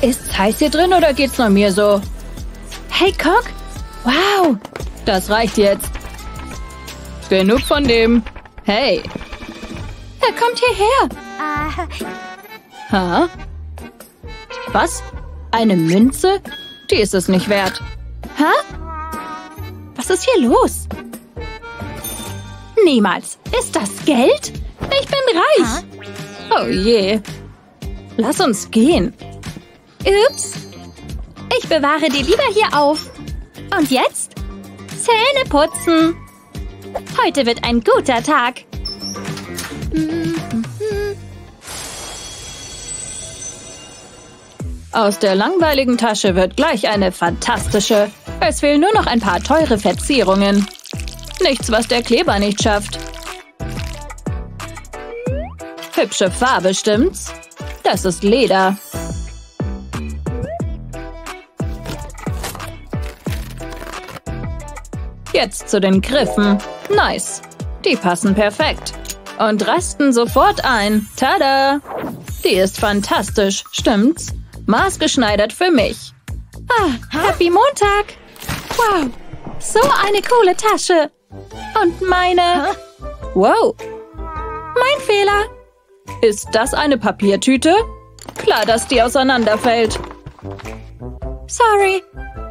Ist's heiß hier drin oder geht's nur mir so? Hey, Cock! Wow! Das reicht jetzt. Genug von dem. Hey! Er kommt hierher! Ha? Was? Eine Münze? Die ist es nicht wert. Hä? Was ist hier los? Niemals. Ist das Geld? Ich bin reich. Oh je. Lass uns gehen. Ups. Ich bewahre die lieber hier auf. Und jetzt? Zähne putzen. Heute wird ein guter Tag. Aus der langweiligen Tasche wird gleich eine fantastische. Es fehlen nur noch ein paar teure Verzierungen. Nichts, was der Kleber nicht schafft. Hübsche Farbe, stimmt's? Das ist Leder. Jetzt zu den Griffen. Nice. Die passen perfekt. Und rasten sofort ein. Tada! Die ist fantastisch, stimmt's? Maßgeschneidert für mich. Ah, happy Montag! Wow, so eine coole Tasche. Und meine... Wow! Mein Fehler! Ist das eine Papiertüte? Klar, dass die auseinanderfällt. Sorry,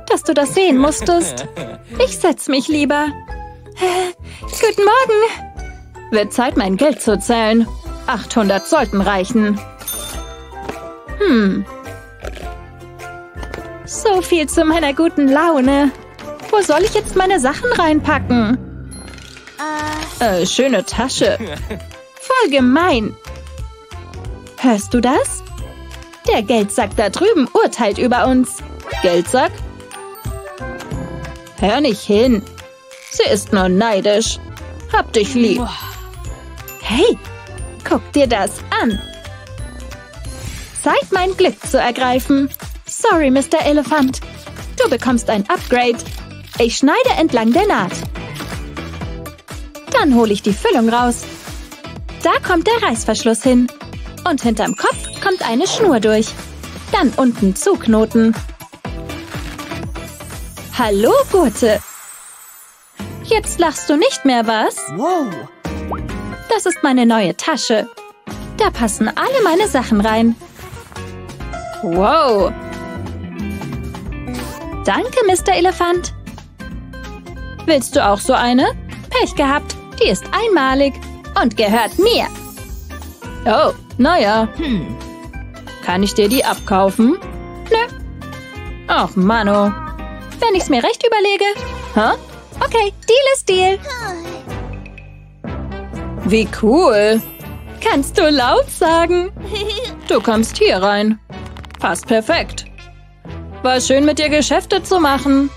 dass du das sehen musstest. Ich setz mich lieber. Guten Morgen! Wird Zeit, mein Geld zu zählen. 800 sollten reichen. So viel zu meiner guten Laune. Wo soll ich jetzt meine Sachen reinpacken? Schöne Tasche. Voll gemein. Hörst du das? Der Geldsack da drüben urteilt über uns. Geldsack? Hör nicht hin. Sie ist nur neidisch. Hab dich lieb. Hey, guck dir das an. Zeit, mein Glück zu ergreifen. Sorry, Mr. Elefant. Du bekommst ein Upgrade. Ich schneide entlang der Naht. Dann hole ich die Füllung raus. Da kommt der Reißverschluss hin. Und hinterm Kopf kommt eine Schnur durch. Dann unten zuknoten. Hallo, Gurte. Jetzt lachst du nicht mehr, was? Wow. Das ist meine neue Tasche. Da passen alle meine Sachen rein. Wow. Danke, Mr. Elefant. Willst du auch so eine? Pech gehabt. Die ist einmalig und gehört mir. Oh, naja. Kann ich dir die abkaufen? Nö. Ach, Mano. Wenn ich's mir recht überlege. Hä? Okay, Deal ist Deal. Wie cool. Kannst du laut sagen? Du kommst hier rein. Passt perfekt. War schön, mit dir Geschäfte zu machen.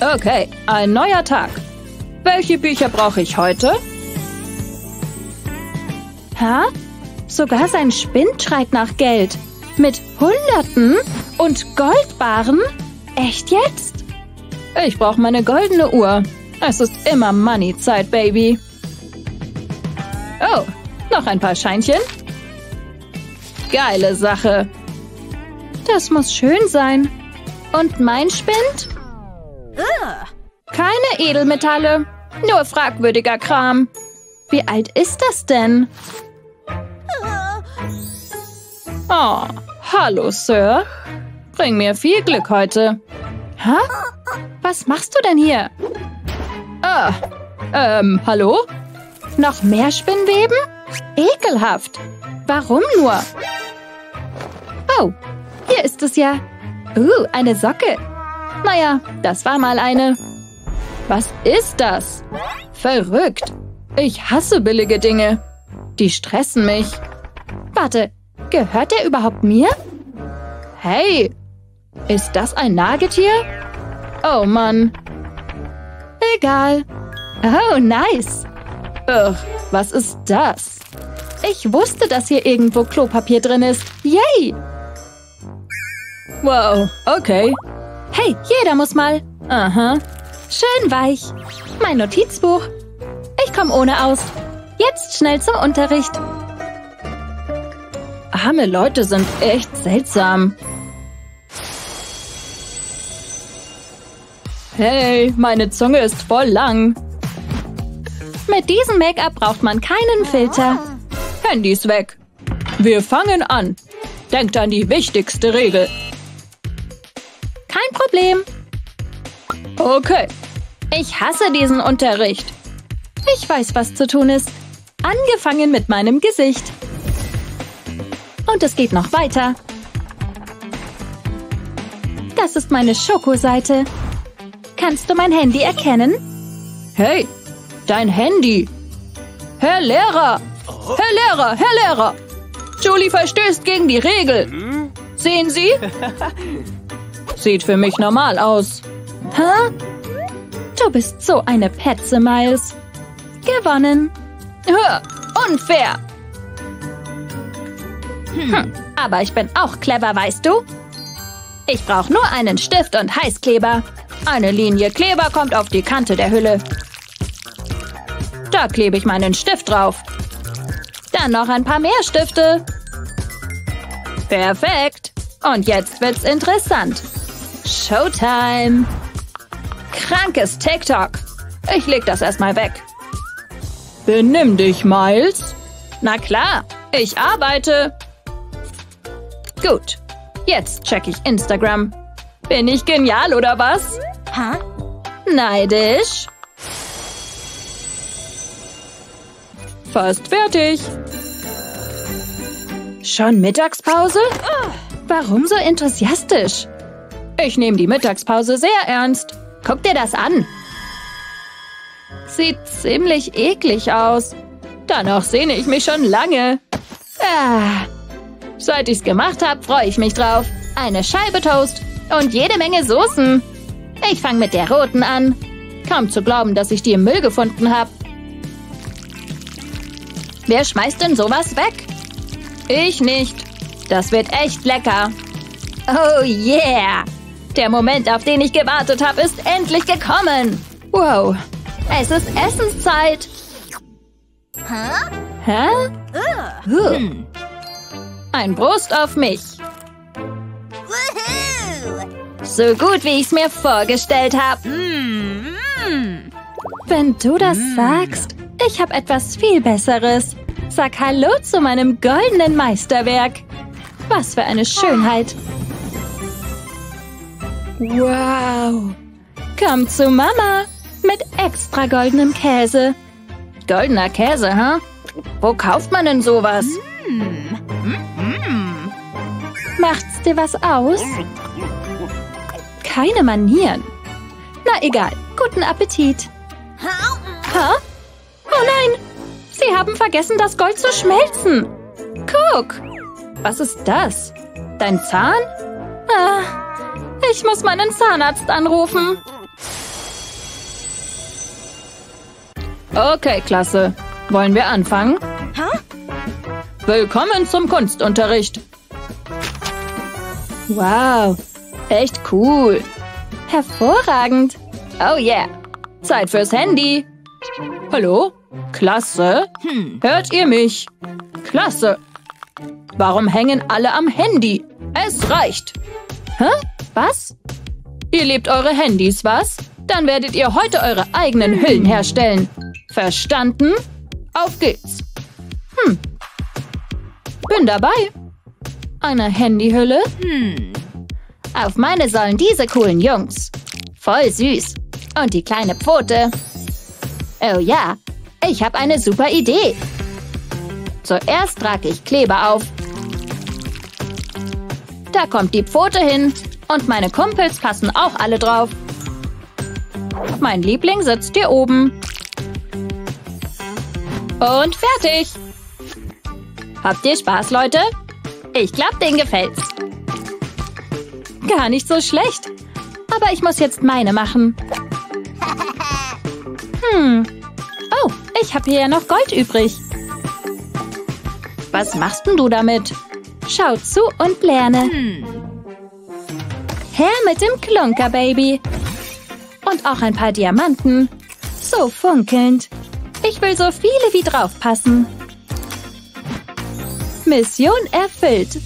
Okay, ein neuer Tag. Welche Bücher brauche ich heute? Ha? Sogar sein Spind schreit nach Geld. Mit Hunderten und Goldbarren? Echt jetzt? Ich brauche meine goldene Uhr. Es ist immer Money-Zeit, Baby. Oh, noch ein paar Scheinchen. Geile Sache. Das muss schön sein. Und mein Spind? Keine Edelmetalle. Nur fragwürdiger Kram. Wie alt ist das denn? Oh, hallo, Sir. Bring mir viel Glück heute. Hä? Was machst du denn hier? Hallo? Noch mehr Spinnweben? Ekelhaft. Warum nur? Oh, hier ist es ja. Eine Socke. Naja, das war mal eine. Was ist das? Verrückt. Ich hasse billige Dinge. Die stressen mich. Warte, gehört der überhaupt mir? Hey, ist das ein Nagetier? Oh Mann. Egal. Oh, nice. Ugh, was ist das? Ich wusste, dass hier irgendwo Klopapier drin ist. Yay! Wow, okay. Hey, jeder muss mal. Aha. Schön weich. Mein Notizbuch. Ich komme ohne aus. Jetzt schnell zum Unterricht. Arme Leute sind echt seltsam. Hey, meine Zunge ist voll lang. Mit diesem Make-up braucht man keinen Filter. Handys weg. Wir fangen an. Denkt an die wichtigste Regel. Kein Problem. Okay. Ich hasse diesen Unterricht. Ich weiß, was zu tun ist. Angefangen mit meinem Gesicht. Und es geht noch weiter. Das ist meine Schokoseite. Kannst du mein Handy erkennen? Hey, dein Handy. Herr Lehrer! Herr Lehrer, Herr Lehrer! Julie verstößt gegen die Regel. Sehen Sie? Sieht für mich normal aus. Hä? Du bist so eine Petze, Miles. Gewonnen. Hör, unfair. Aber ich bin auch clever, weißt du? Ich brauche nur einen Stift und Heißkleber. Eine Linie Kleber kommt auf die Kante der Hülle. Da klebe ich meinen Stift drauf. Dann noch ein paar mehr Stifte. Perfekt. Und jetzt wird's interessant. Showtime. Krankes TikTok. Ich leg das erstmal weg. Benimm dich, Miles. Na klar, ich arbeite. Gut, jetzt check ich Instagram. Bin ich genial, oder was? Hä? Neidisch? Fast fertig. Schon Mittagspause? Warum so enthusiastisch? Ich nehme die Mittagspause sehr ernst. Guck dir das an. Sieht ziemlich eklig aus. Danach sehne ich mich schon lange. Seit ich's gemacht habe, freue ich mich drauf. Eine Scheibe Toast und jede Menge Soßen. Ich fange mit der roten an. Kaum zu glauben, dass ich die im Müll gefunden habe. Wer schmeißt denn sowas weg? Ich nicht. Das wird echt lecker. Oh yeah! Der Moment, auf den ich gewartet habe, ist endlich gekommen. Wow, es ist Essenszeit. Hä? Ein Prost auf mich. So gut, wie ich es mir vorgestellt habe. Wenn du das sagst, ich habe etwas viel Besseres. Sag Hallo zu meinem goldenen Meisterwerk. Was für eine Schönheit. Wow! Komm zu Mama! Mit extra goldenem Käse. Goldener Käse, hä? Wo kauft man denn sowas? Macht's dir was aus? Keine Manieren. Na egal, guten Appetit. Hä? Oh nein! Sie haben vergessen, das Gold zu schmelzen. Guck! Was ist das? Dein Zahn? Ich muss meinen Zahnarzt anrufen. Okay, Klasse. Wollen wir anfangen? Willkommen zum Kunstunterricht. Wow, echt cool. Hervorragend. Oh yeah, Zeit fürs Handy. Hallo? Klasse? Hört ihr mich? Klasse. Warum hängen alle am Handy? Es reicht. Hä? Was? Ihr lebt eure Handys, was? Dann werdet ihr heute eure eigenen Hüllen herstellen. Verstanden? Auf geht's. Bin dabei. Eine Handyhülle? Auf meine sollen diese coolen Jungs. Voll süß. Und die kleine Pfote. Oh ja, ich habe eine super Idee. Zuerst trage ich Kleber auf. Da kommt die Pfote hin. Und meine Kumpels passen auch alle drauf. Mein Liebling sitzt hier oben. Und fertig. Habt ihr Spaß, Leute? Ich glaube, denen gefällt's. Gar nicht so schlecht. Aber ich muss jetzt meine machen. Oh, ich habe hier ja noch Gold übrig. Was machst denn du damit? Schau zu und lerne. Her mit dem Klunker, Baby. Und auch ein paar Diamanten. So funkelnd. Ich will so viele wie draufpassen. Mission erfüllt.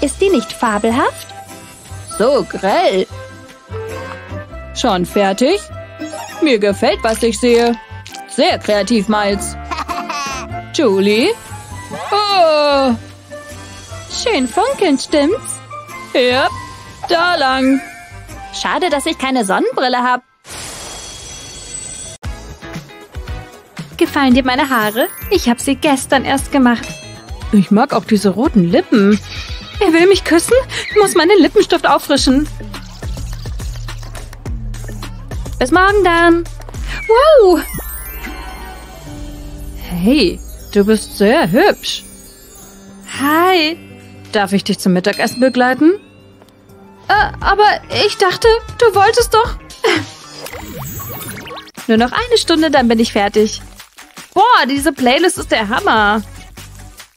Ist die nicht fabelhaft? So grell. Schon fertig? Mir gefällt, was ich sehe. Sehr kreativ, Miles. Julie? Oh. Schön funkelnd, stimmt's? Ja, da lang. Schade, dass ich keine Sonnenbrille habe. Gefallen dir meine Haare? Ich habe sie gestern erst gemacht. Ich mag auch diese roten Lippen. Er will mich küssen? Ich muss meinen Lippenstift auffrischen. Bis morgen dann. Wow! Hey, du bist sehr hübsch. Hi. Darf ich dich zum Mittagessen begleiten? Aber ich dachte, du wolltest doch... Nur noch eine Stunde, dann bin ich fertig. Boah, diese Playlist ist der Hammer.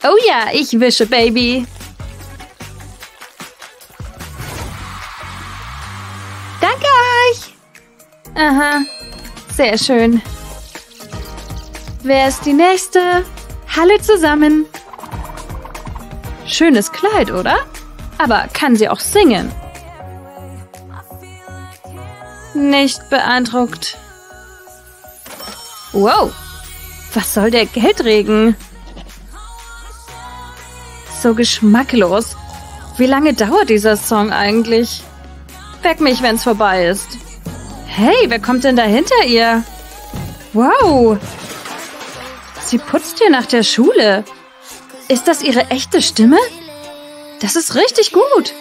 Oh ja, ich wische, Baby. Danke euch. Aha, sehr schön. Wer ist die Nächste? Hallo zusammen. Schönes Kleid, oder? Aber kann sie auch singen? Nicht beeindruckt. Wow. Was soll der Geldregen? So geschmacklos. Wie lange dauert dieser Song eigentlich? Weck mich, wenn's vorbei ist. Hey, wer kommt denn da hinter ihr? Wow. Sie putzt hier nach der Schule. Ist das ihre echte Stimme? Das ist richtig gut.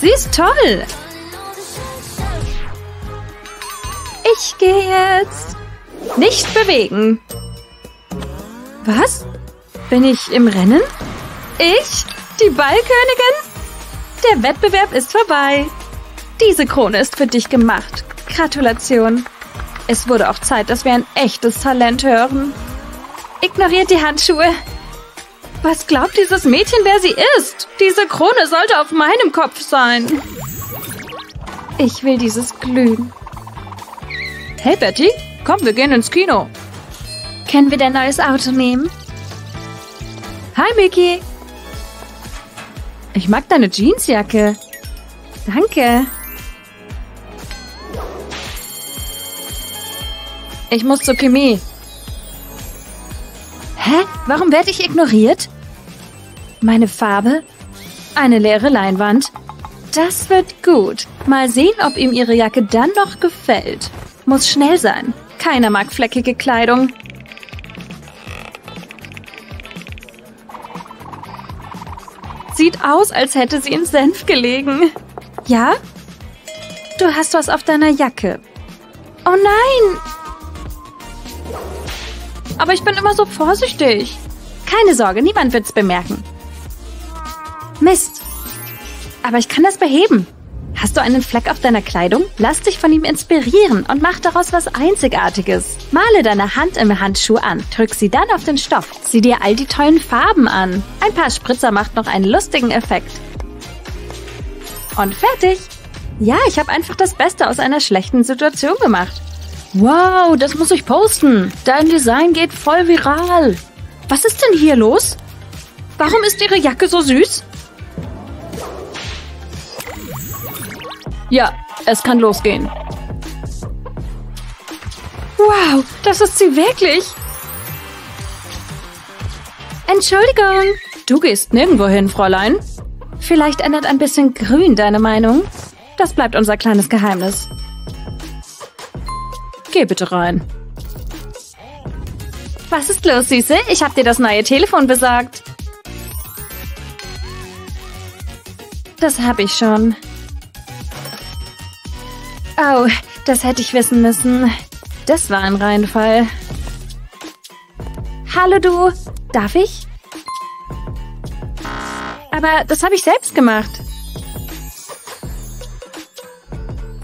Sie ist toll. Ich gehe jetzt. Nicht bewegen. Was? Bin ich im Rennen? Ich? Die Ballkönigin? Der Wettbewerb ist vorbei. Diese Krone ist für dich gemacht. Gratulation. Es wurde auch Zeit, dass wir ein echtes Talent hören. Ignoriert die Handschuhe. Was glaubt dieses Mädchen, wer sie ist? Diese Krone sollte auf meinem Kopf sein. Ich will dieses Glühen. Hey, Betty, komm, wir gehen ins Kino. Können wir dein neues Auto nehmen? Hi, Mickey. Ich mag deine Jeansjacke. Danke. Ich muss zur Chemie. Hä? Warum werde ich ignoriert? Meine Farbe? Eine leere Leinwand? Das wird gut. Mal sehen, ob ihm ihre Jacke dann noch gefällt. Muss schnell sein. Keiner mag fleckige Kleidung. Sieht aus, als hätte sie in Senf gelegen. Ja? Du hast was auf deiner Jacke. Oh nein! Aber ich bin immer so vorsichtig. Keine Sorge, niemand wird's bemerken. Mist. Aber ich kann das beheben. Hast du einen Fleck auf deiner Kleidung? Lass dich von ihm inspirieren und mach daraus was Einzigartiges. Male deine Hand im Handschuh an. Drück sie dann auf den Stoff. Sieh dir all die tollen Farben an. Ein paar Spritzer macht noch einen lustigen Effekt. Und fertig. Ja, ich habe einfach das Beste aus einer schlechten Situation gemacht. Wow, das muss ich posten. Dein Design geht voll viral. Was ist denn hier los? Warum ist ihre Jacke so süß? Ja, es kann losgehen. Wow, das ist sie wirklich. Entschuldigung. Du gehst nirgendwo hin, Fräulein. Vielleicht ändert ein bisschen Grün deine Meinung. Das bleibt unser kleines Geheimnis. Geh bitte rein. Was ist los, Süße? Ich habe dir das neue Telefon besorgt. Das habe ich schon. Oh, das hätte ich wissen müssen. Das war ein Reinfall. Hallo, du. Darf ich? Aber das habe ich selbst gemacht.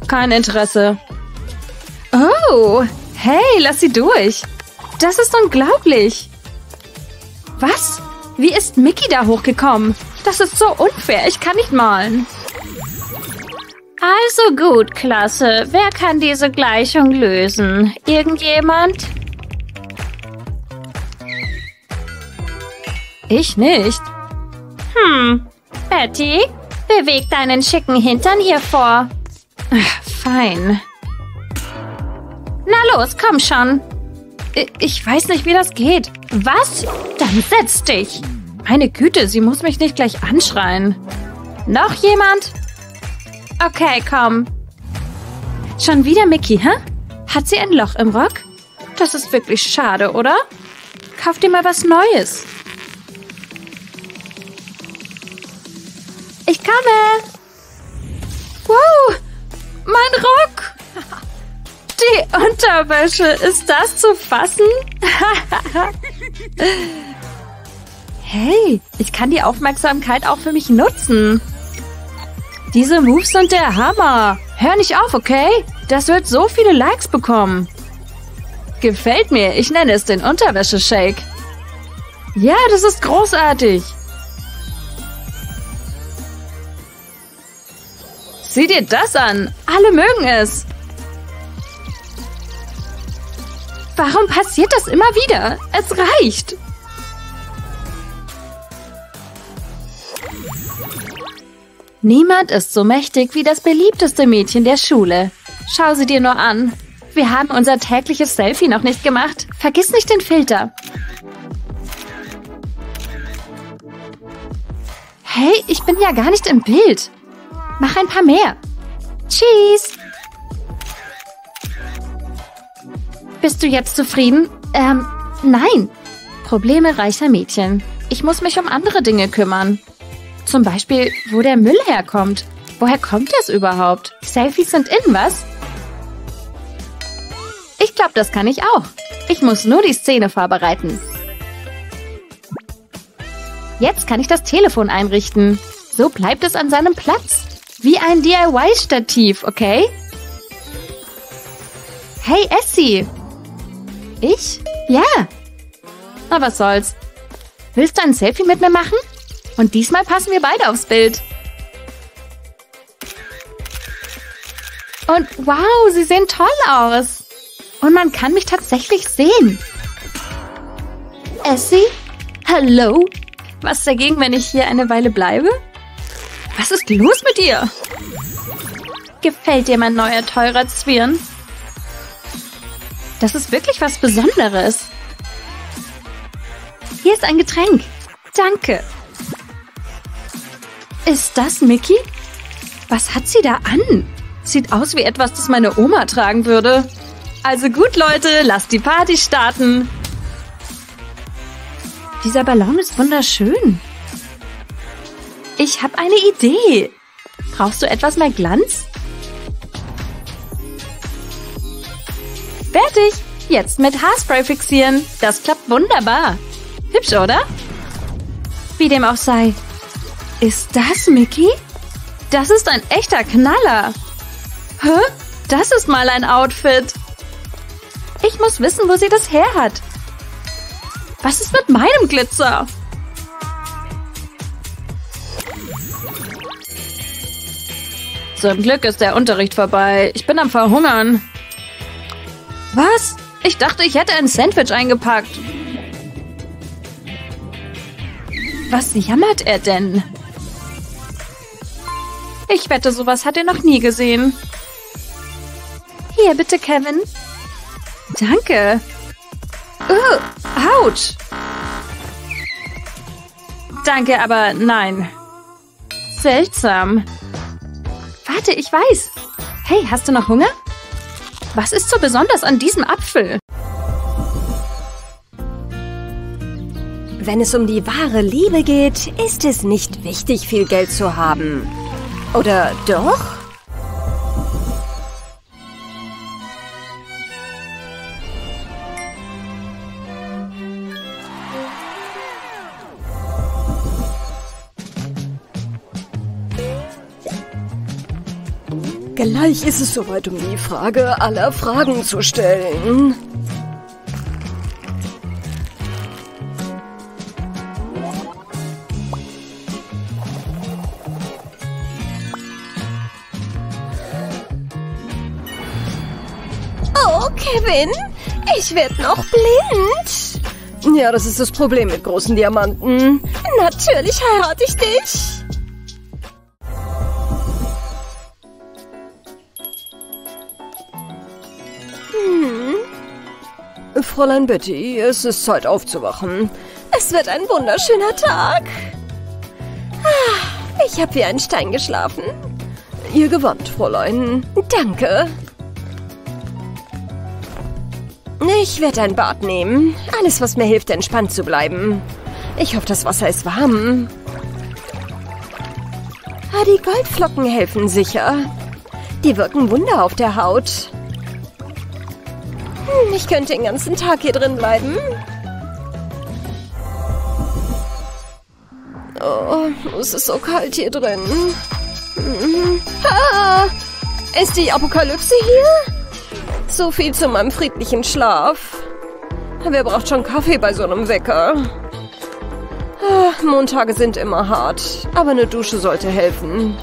Kein Interesse. Oh, hey, lass sie durch. Das ist unglaublich. Was? Wie ist Mickey da hochgekommen? Das ist so unfair. Ich kann nicht malen. Also gut, Klasse. Wer kann diese Gleichung lösen? Irgendjemand? Ich nicht. Betty, beweg deinen schicken Hintern hier vor. Ach, fein. Na los, komm schon. Ich weiß nicht, wie das geht. Was? Dann setz dich. Meine Güte, sie muss mich nicht gleich anschreien. Noch jemand? Okay, komm. Schon wieder Mickey, hä? Hat sie ein Loch im Rock? Das ist wirklich schade, oder? Kauf dir mal was Neues. Ich komme. Wow, mein Rock. Die Unterwäsche, ist das zu fassen? Hey, ich kann die Aufmerksamkeit auch für mich nutzen. Diese Moves sind der Hammer. Hör nicht auf, okay? Das wird so viele Likes bekommen. Gefällt mir. Ich nenne es den Unterwäsche-Shake. Ja, das ist großartig. Sieh dir das an. Alle mögen es. Warum passiert das immer wieder? Es reicht. Niemand ist so mächtig wie das beliebteste Mädchen der Schule. Schau sie dir nur an. Wir haben unser tägliches Selfie noch nicht gemacht. Vergiss nicht den Filter. Hey, ich bin ja gar nicht im Bild. Mach ein paar mehr. Tschüss. Bist du jetzt zufrieden? Nein. Probleme reicher Mädchen. Ich muss mich um andere Dinge kümmern. Zum Beispiel, wo der Müll herkommt. Woher kommt das überhaupt? Selfies sind in, was? Ich glaube, das kann ich auch. Ich muss nur die Szene vorbereiten. Jetzt kann ich das Telefon einrichten. So bleibt es an seinem Platz. Wie ein DIY-Stativ, okay? Hey, Essie. Ich? Ja. Na, was soll's. Willst du ein Selfie mit mir machen? Und diesmal passen wir beide aufs Bild. Und wow, sie sehen toll aus. Und man kann mich tatsächlich sehen. Essie? Hallo? Was dagegen, wenn ich hier eine Weile bleibe? Was ist los mit dir? Gefällt dir mein neuer, teurer Zwirn? Das ist wirklich was Besonderes. Hier ist ein Getränk. Danke. Ist das Mickey? Was hat sie da an? Sieht aus wie etwas, das meine Oma tragen würde. Also gut, Leute, lasst die Party starten. Dieser Ballon ist wunderschön. Ich habe eine Idee. Brauchst du etwas mehr Glanz? Fertig. Jetzt mit Haarspray fixieren. Das klappt wunderbar. Hübsch, oder? Wie dem auch sei. Ist das Mickey? Das ist ein echter Knaller. Hä? Das ist mal ein Outfit. Ich muss wissen, wo sie das her hat. Was ist mit meinem Glitzer? Zum Glück ist der Unterricht vorbei. Ich bin am Verhungern. Was? Ich dachte, ich hätte ein Sandwich eingepackt. Was jammert er denn? Ich wette, sowas hat er noch nie gesehen. Hier, bitte, Kevin. Danke. Autsch. Danke, aber nein. Seltsam. Warte, ich weiß. Hey, hast du noch Hunger? Was ist so besonders an diesem Apfel? Wenn es um die wahre Liebe geht, ist es nicht wichtig, viel Geld zu haben. Oder doch? Gleich ist es soweit, um die Frage aller Fragen zu stellen. Oh, Kevin, ich werde noch blind. Ja, das ist das Problem mit großen Diamanten. Natürlich heirate ich dich. Fräulein Betty, es ist Zeit aufzuwachen. Es wird ein wunderschöner Tag. Ich habe wie ein Stein geschlafen. Ihr Gewand, Fräulein. Danke. Ich werde ein Bad nehmen. Alles, was mir hilft, entspannt zu bleiben. Ich hoffe, das Wasser ist warm. Die Goldflocken helfen sicher. Die wirken Wunder auf der Haut. Ich könnte den ganzen Tag hier drin bleiben. Oh, es ist so kalt hier drin. Ist die Apokalypse hier? So viel zu meinem friedlichen Schlaf. Wer braucht schon Kaffee bei so einem Wecker? Montage sind immer hart, aber eine Dusche sollte helfen.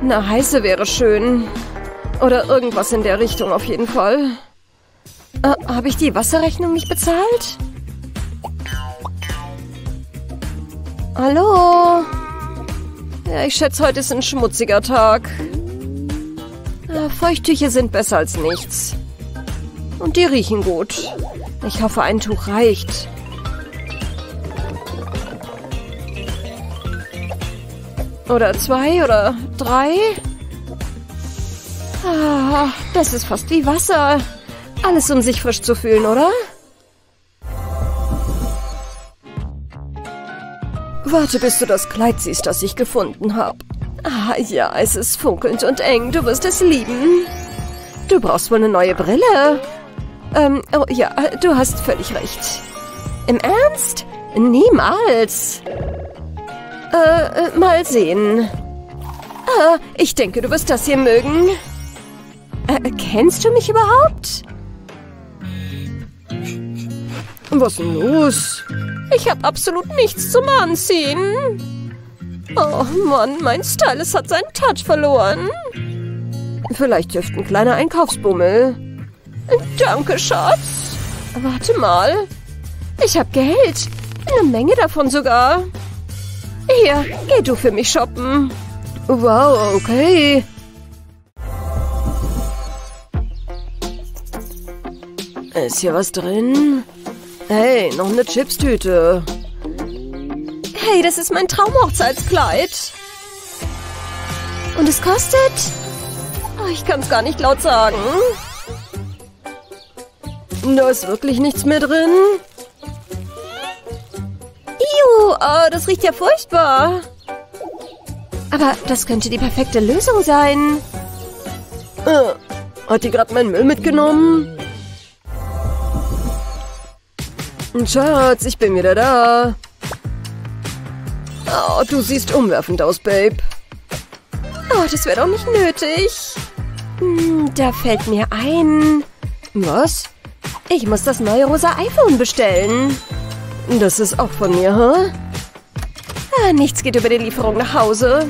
Eine heiße wäre schön. Oder irgendwas in der Richtung auf jeden Fall. Habe ich die Wasserrechnung nicht bezahlt? Hallo? Ja, ich schätze, heute ist ein schmutziger Tag. Feuchttücher sind besser als nichts. Und die riechen gut. Ich hoffe, ein Tuch reicht. Oder zwei oder drei? Das ist fast wie Wasser. Alles, um sich frisch zu fühlen, oder? Warte, bis du das Kleid siehst, das ich gefunden habe. Ja, es ist funkelnd und eng. Du wirst es lieben. Du brauchst wohl eine neue Brille. Oh ja, du hast völlig recht. Im Ernst? Niemals. Mal sehen. Ich denke, du wirst das hier mögen. Kennst du mich überhaupt? Was denn los? Ich habe absolut nichts zum Anziehen. Oh Mann, mein Stylist hat seinen Touch verloren. Vielleicht hilft ein kleiner Einkaufsbummel. Danke, Schatz. Warte mal. Ich habe Geld. Eine Menge davon sogar. Hier, geh du für mich shoppen. Wow, okay. Ist hier was drin? Hey, noch eine Chipstüte. Hey, das ist mein Traumhochzeitskleid. Und es kostet? Oh, ich kann es gar nicht laut sagen. Da ist wirklich nichts mehr drin. Iu, oh, das riecht ja furchtbar. Aber das könnte die perfekte Lösung sein. Hat die gerade meinen Müll mitgenommen? Schatz, ich bin wieder da. Oh, du siehst umwerfend aus, Babe. Oh, das wäre doch nicht nötig. Da fällt mir ein. Was? Ich muss das neue rosa iPhone bestellen. Das ist auch von mir, hä? Nichts geht über die Lieferung nach Hause.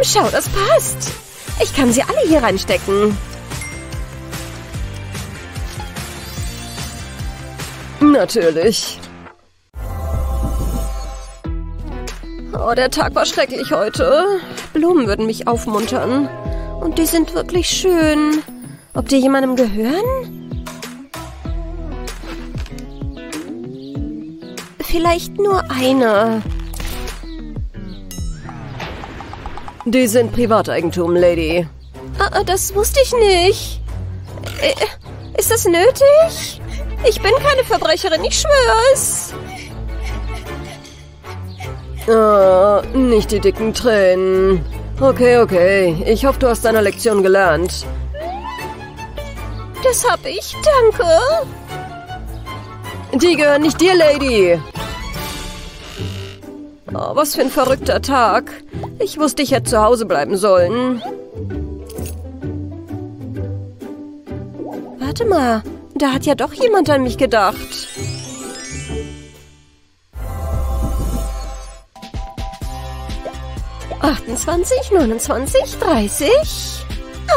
Schau, das passt. Ich kann sie alle hier reinstecken. Natürlich. Oh, der Tag war schrecklich heute. Blumen würden mich aufmuntern. Und die sind wirklich schön. Ob die jemandem gehören? Vielleicht nur eine. Die sind Privateigentum, Lady. Das wusste ich nicht. Ist das nötig? Ich bin keine Verbrecherin, ich schwör's. Nicht die dicken Tränen. Okay, okay. Ich hoffe, du hast deine Lektion gelernt. Das hab ich, danke. Die gehören nicht dir, Lady. Oh, was für ein verrückter Tag. Ich wusste, ich hätte zu Hause bleiben sollen. Warte mal, da hat ja doch jemand an mich gedacht. »28, 29, 30.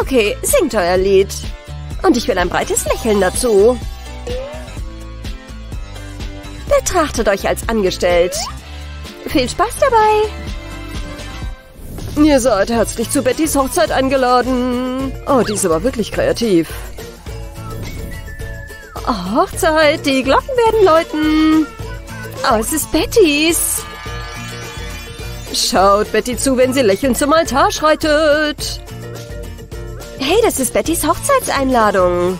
Okay, singt euer Lied. Und ich will ein breites Lächeln dazu.« Betrachtet euch als angestellt. Viel Spaß dabei. Ihr seid herzlich zu Bettys Hochzeit eingeladen. Oh, die ist aber wirklich kreativ. Hochzeit, die Glocken werden läuten. Oh, es ist Bettys. Schaut Betty zu, wenn sie lächelnd zum Altar schreitet. Hey, das ist Bettys Hochzeitseinladung.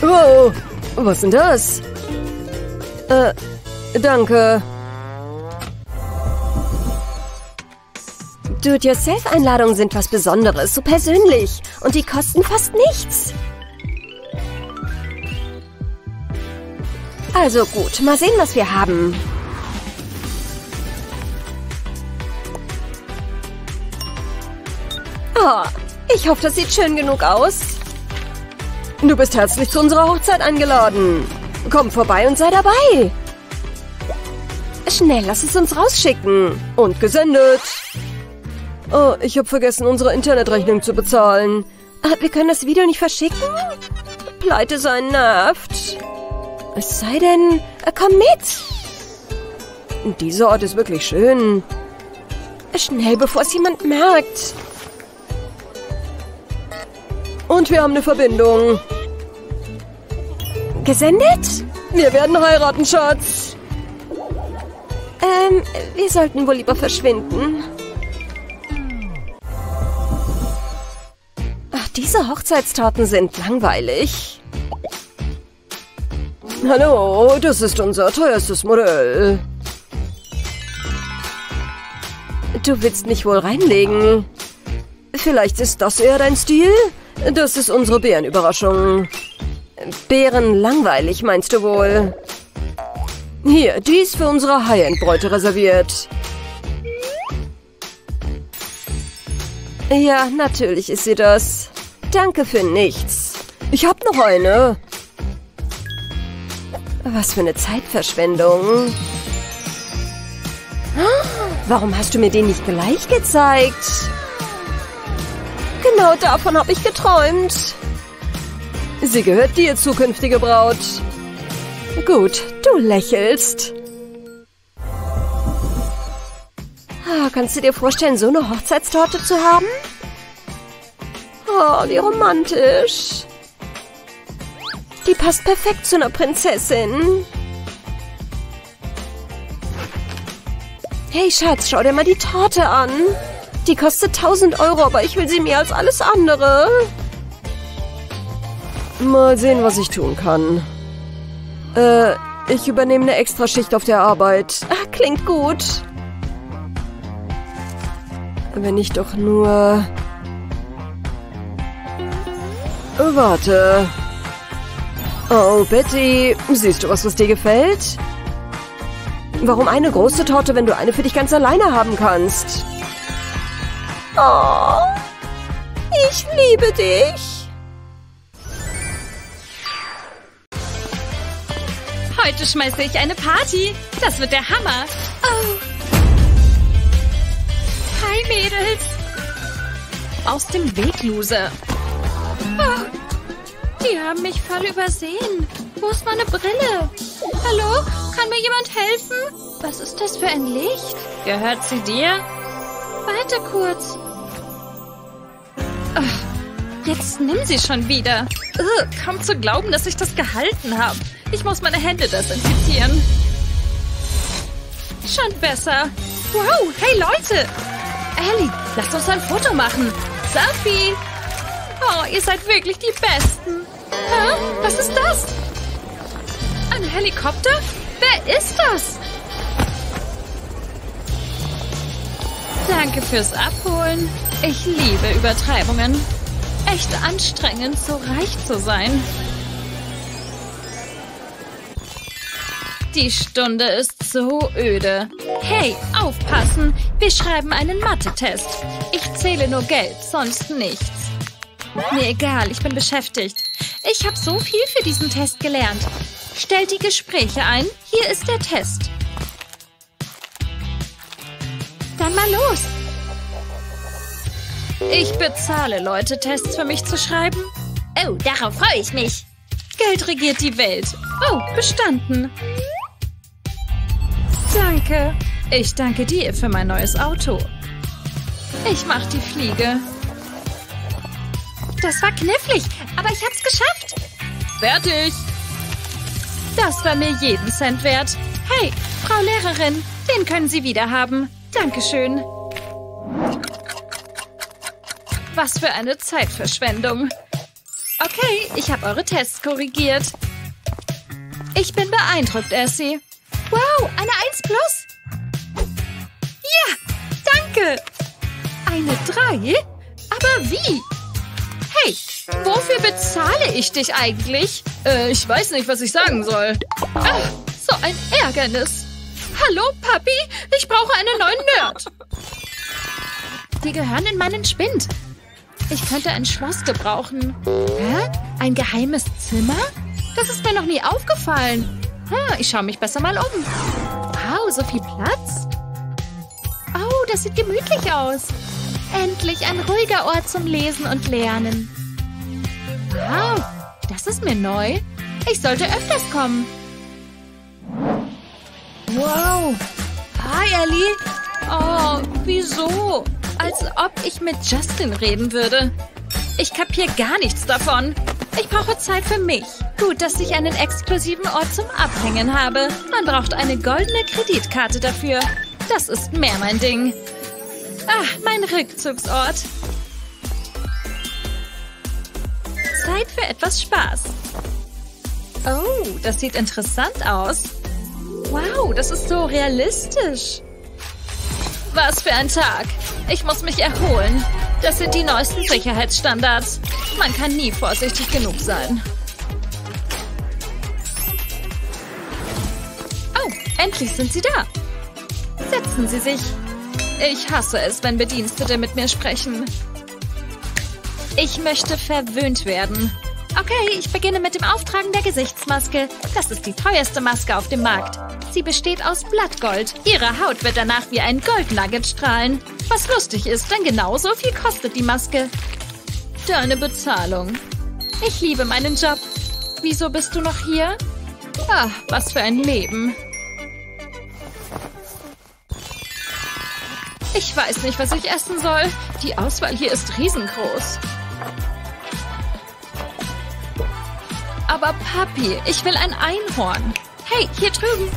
Wow, was ist denn das? Danke. Do-it-yourself-Einladungen sind was Besonderes, so persönlich. Und die kosten fast nichts. Also gut, mal sehen, was wir haben. Oh, ich hoffe, das sieht schön genug aus. Du bist herzlich zu unserer Hochzeit eingeladen. Komm vorbei und sei dabei. Schnell, lass es uns rausschicken. Und gesendet. Oh, ich habe vergessen, unsere Internetrechnung zu bezahlen. Wir können das Video nicht verschicken? Pleite sein nervt. Es sei denn, komm mit. Dieser Ort ist wirklich schön. Schnell, bevor es jemand merkt. Und wir haben eine Verbindung. Gesendet? Wir werden heiraten, Schatz. Wir sollten wohl lieber verschwinden. Ach, diese Hochzeitstorten sind langweilig. Hallo, das ist unser teuerstes Modell. Du willst mich wohl reinlegen. Vielleicht ist das eher dein Stil? Das ist unsere Bärenüberraschung. Bären langweilig, meinst du wohl? Hier, die ist für unsere High-End-Bräute reserviert. Ja, natürlich ist sie das. Danke für nichts. Ich hab noch eine. Was für eine Zeitverschwendung. Warum hast du mir den nicht gleich gezeigt? Genau davon habe ich geträumt. Sie gehört dir, zukünftige Braut. Gut, du lächelst. Oh, kannst du dir vorstellen, so eine Hochzeitstorte zu haben? Oh, wie romantisch. Die passt perfekt zu einer Prinzessin. Hey, Schatz, schau dir mal die Torte an. Die kostet 1000 €, aber ich will sie mehr als alles andere. Mal sehen, was ich tun kann. Ich übernehme eine Extraschicht auf der Arbeit. Ach, klingt gut. Wenn ich doch nur... Warte. Oh, Betty, siehst du was, was dir gefällt? Warum eine große Torte, wenn du eine für dich ganz alleine haben kannst? Oh, ich liebe dich. Heute schmeiße ich eine Party. Das wird der Hammer. Oh. Hi, Mädels. Aus dem Weg, Loser. Oh, die haben mich voll übersehen. Wo ist meine Brille? Hallo? Kann mir jemand helfen? Was ist das für ein Licht? Gehört sie dir? Warte kurz. Ach, jetzt nimm sie schon wieder. Kaum zu glauben, dass ich das gehalten habe. Ich muss meine Hände desinfizieren. Schon besser. Wow, hey Leute. Ellie, lasst uns ein Foto machen. Selfie. Oh, ihr seid wirklich die Besten. Hä? Was ist das? Ein Helikopter? Wer ist das? Danke fürs Abholen. Ich liebe Übertreibungen. Echt anstrengend, so reich zu sein. Die Stunde ist so öde. Hey, aufpassen. Wir schreiben einen Mathe-Test. Ich zähle nur Geld, sonst nichts. Mir egal, ich bin beschäftigt. Ich habe so viel für diesen Test gelernt. Stellt die Gespräche ein. Hier ist der Test. Dann mal los. Ich bezahle Leute, Tests für mich zu schreiben. Oh, darauf freue ich mich. Geld regiert die Welt. Oh, bestanden. Danke. Ich danke dir für mein neues Auto. Ich mach die Fliege. Das war knifflig, aber ich hab's geschafft. Fertig. Das war mir jeden Cent wert. Hey, Frau Lehrerin, den können Sie wieder haben. Dankeschön. Was für eine Zeitverschwendung. Okay, ich habe eure Tests korrigiert. Ich bin beeindruckt, Essie. Wow, eine 1+. Ja, danke. Eine 3? Aber wie? Hey, wofür bezahle ich dich eigentlich? Ich weiß nicht, was ich sagen soll. Ach, so ein Ärgernis. Hallo, Papi, ich brauche einen neuen Nerd. Die gehören in meinen Spind. Ich könnte ein Schloss gebrauchen. Hä? Ein geheimes Zimmer? Das ist mir noch nie aufgefallen. Hm, ich schaue mich besser mal um. Wow, so viel Platz. Oh, das sieht gemütlich aus. Endlich ein ruhiger Ort zum Lesen und Lernen. Wow, das ist mir neu. Ich sollte öfters kommen. Wow. Hi, Ellie. Oh, wieso? Als ob ich mit Justin reden würde. Ich kapiere gar nichts davon. Ich brauche Zeit für mich. Gut, dass ich einen exklusiven Ort zum Abhängen habe. Man braucht eine goldene Kreditkarte dafür. Das ist mehr mein Ding. Ach, mein Rückzugsort. Zeit für etwas Spaß. Oh, das sieht interessant aus. Wow, das ist so realistisch. Was für ein Tag. Ich muss mich erholen. Das sind die neuesten Sicherheitsstandards. Man kann nie vorsichtig genug sein. Oh, endlich sind sie da. Setzen Sie sich. Ich hasse es, wenn Bedienstete mit mir sprechen. Ich möchte verwöhnt werden. Okay, ich beginne mit dem Auftragen der Gesichtsmaske. Das ist die teuerste Maske auf dem Markt. Sie besteht aus Blattgold. Ihre Haut wird danach wie ein Goldnugget strahlen. Was lustig ist, denn genauso viel kostet die Maske. Deine Bezahlung. Ich liebe meinen Job. Wieso bist du noch hier? Ach, was für ein Leben. Ich weiß nicht, was ich essen soll. Die Auswahl hier ist riesengroß. Aber Papi, ich will ein Einhorn. Hey, hier drüben.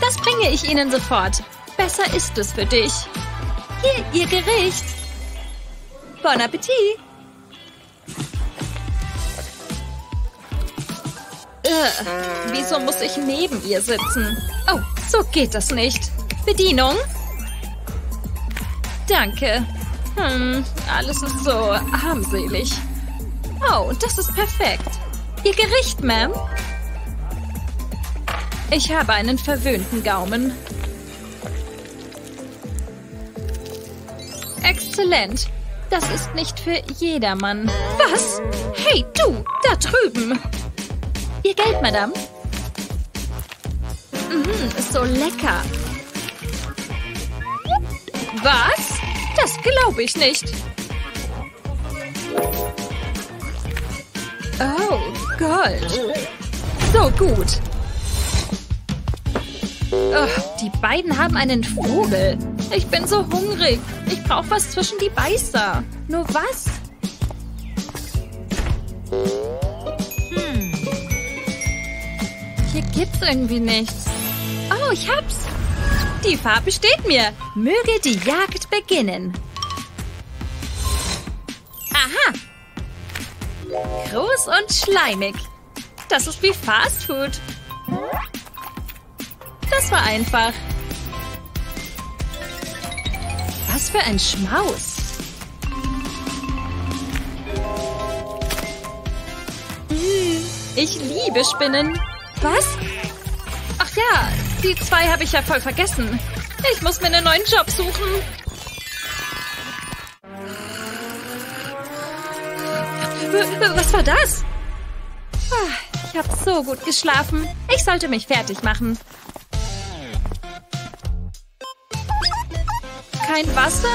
Das bringe ich Ihnen sofort. Besser ist es für dich. Hier, Ihr Gericht. Bon Appetit. Wieso muss ich neben ihr sitzen? Oh, so geht das nicht. Bedienung? Danke. Alles ist so armselig. Oh, das ist perfekt. Ihr Gericht, Ma'am. Ich habe einen verwöhnten Gaumen. Exzellent. Das ist nicht für jedermann. Was? Hey, du, da drüben. Ihr Geld, Madame. Ist so lecker. Was? Das glaube ich nicht. Oh, Gold. So gut. Oh, die beiden haben einen Vogel. Ich bin so hungrig. Ich brauche was zwischen die Beißer. Nur was? Hier gibt's irgendwie nichts. Oh, ich hab's. Die Farbe steht mir. Möge die Jagd beginnen. Aha. Groß und schleimig. Das ist wie Fast Food. Das war einfach. Was für ein Schmaus. Ich liebe Spinnen. Was? Ach ja, die 2 habe ich ja voll vergessen. Ich muss mir einen neuen Job suchen. Was war das? Ich habe so gut geschlafen. Ich sollte mich fertig machen. Kein Wasser?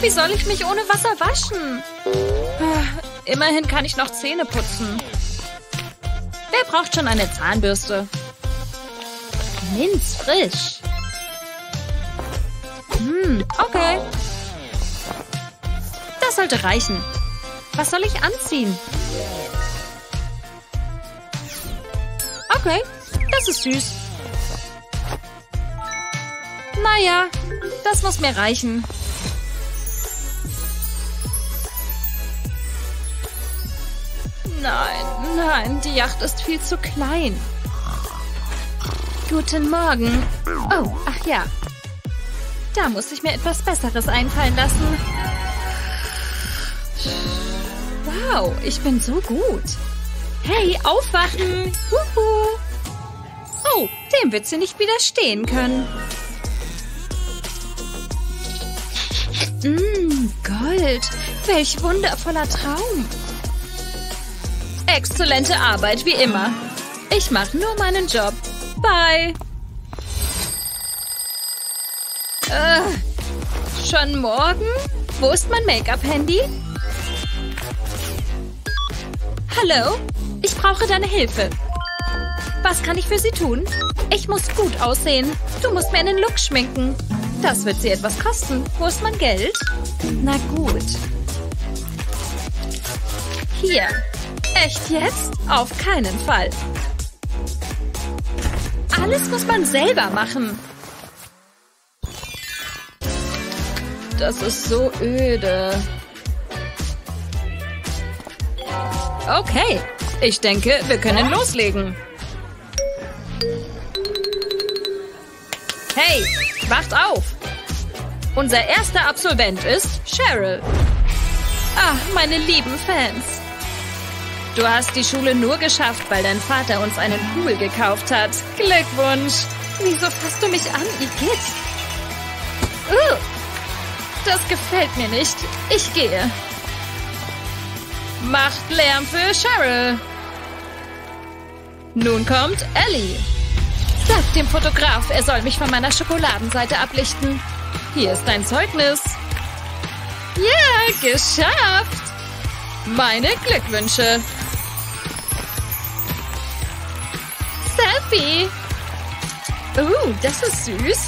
Wie soll ich mich ohne Wasser waschen? Immerhin kann ich noch Zähne putzen. Wer braucht schon eine Zahnbürste? Minzfrisch. Okay. Das sollte reichen. Was soll ich anziehen? Okay, das ist süß. Naja, das muss mir reichen. Nein, nein, die Yacht ist viel zu klein. Guten Morgen. Oh, ach ja. Da muss ich mir etwas Besseres einfallen lassen. Wow, ich bin so gut. Hey, aufwachen! Huhu. Oh, dem wird sie nicht widerstehen können. Gold. Welch wundervoller Traum. Exzellente Arbeit, wie immer. Ich mache nur meinen Job. Bye. Schon morgen? Wo ist mein Make-up-Handy? Hallo? Ich brauche deine Hilfe. Was kann ich für sie tun? Ich muss gut aussehen. Du musst mir einen Look schminken. Das wird sie etwas kosten. Wo ist mein Geld? Na gut. Hier. Echt jetzt? Auf keinen Fall. Alles muss man selber machen. Das ist so öde. Okay, ich denke, wir können loslegen. Hey, wacht auf! Unser erster Absolvent ist Cheryl. Ach, meine lieben Fans. Du hast die Schule nur geschafft, weil dein Vater uns einen Pool gekauft hat. Glückwunsch! Wieso fasst du mich an, Igitt? Das gefällt mir nicht. Ich gehe. Macht Lärm für Cheryl. Nun kommt Ellie. Sag dem Fotograf, er soll mich von meiner Schokoladenseite ablichten. Hier ist dein Zeugnis. Ja, geschafft. Meine Glückwünsche. Selfie. Das ist süß.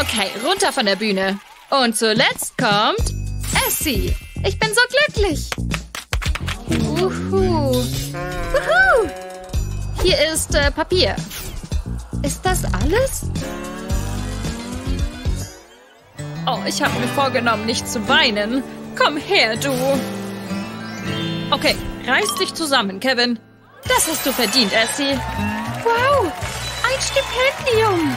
Okay, runter von der Bühne. Und zuletzt kommt Essie. Ich bin so glücklich. Uhu. Hier ist Papier. Ist das alles? Oh, ich habe mir vorgenommen, nicht zu weinen. Komm her, du. Okay, reiß dich zusammen, Kevin. Das hast du verdient, Essie. Wow, ein Stipendium.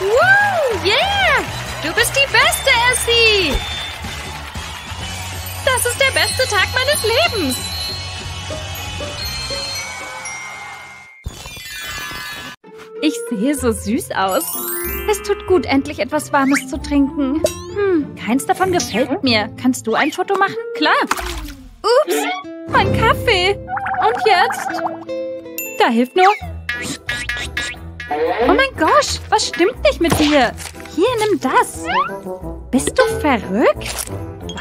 Wow, yeah! Du bist die Beste, Essie! Das ist der beste Tag meines Lebens! Ich sehe so süß aus. Es tut gut, endlich etwas Warmes zu trinken. Keins davon gefällt mir. Kannst du ein Foto machen? Klar! Ups, mein Kaffee! Und jetzt? Da hilft nur... Oh mein Gott, was stimmt nicht mit dir? Hier, nimm das. Bist du verrückt?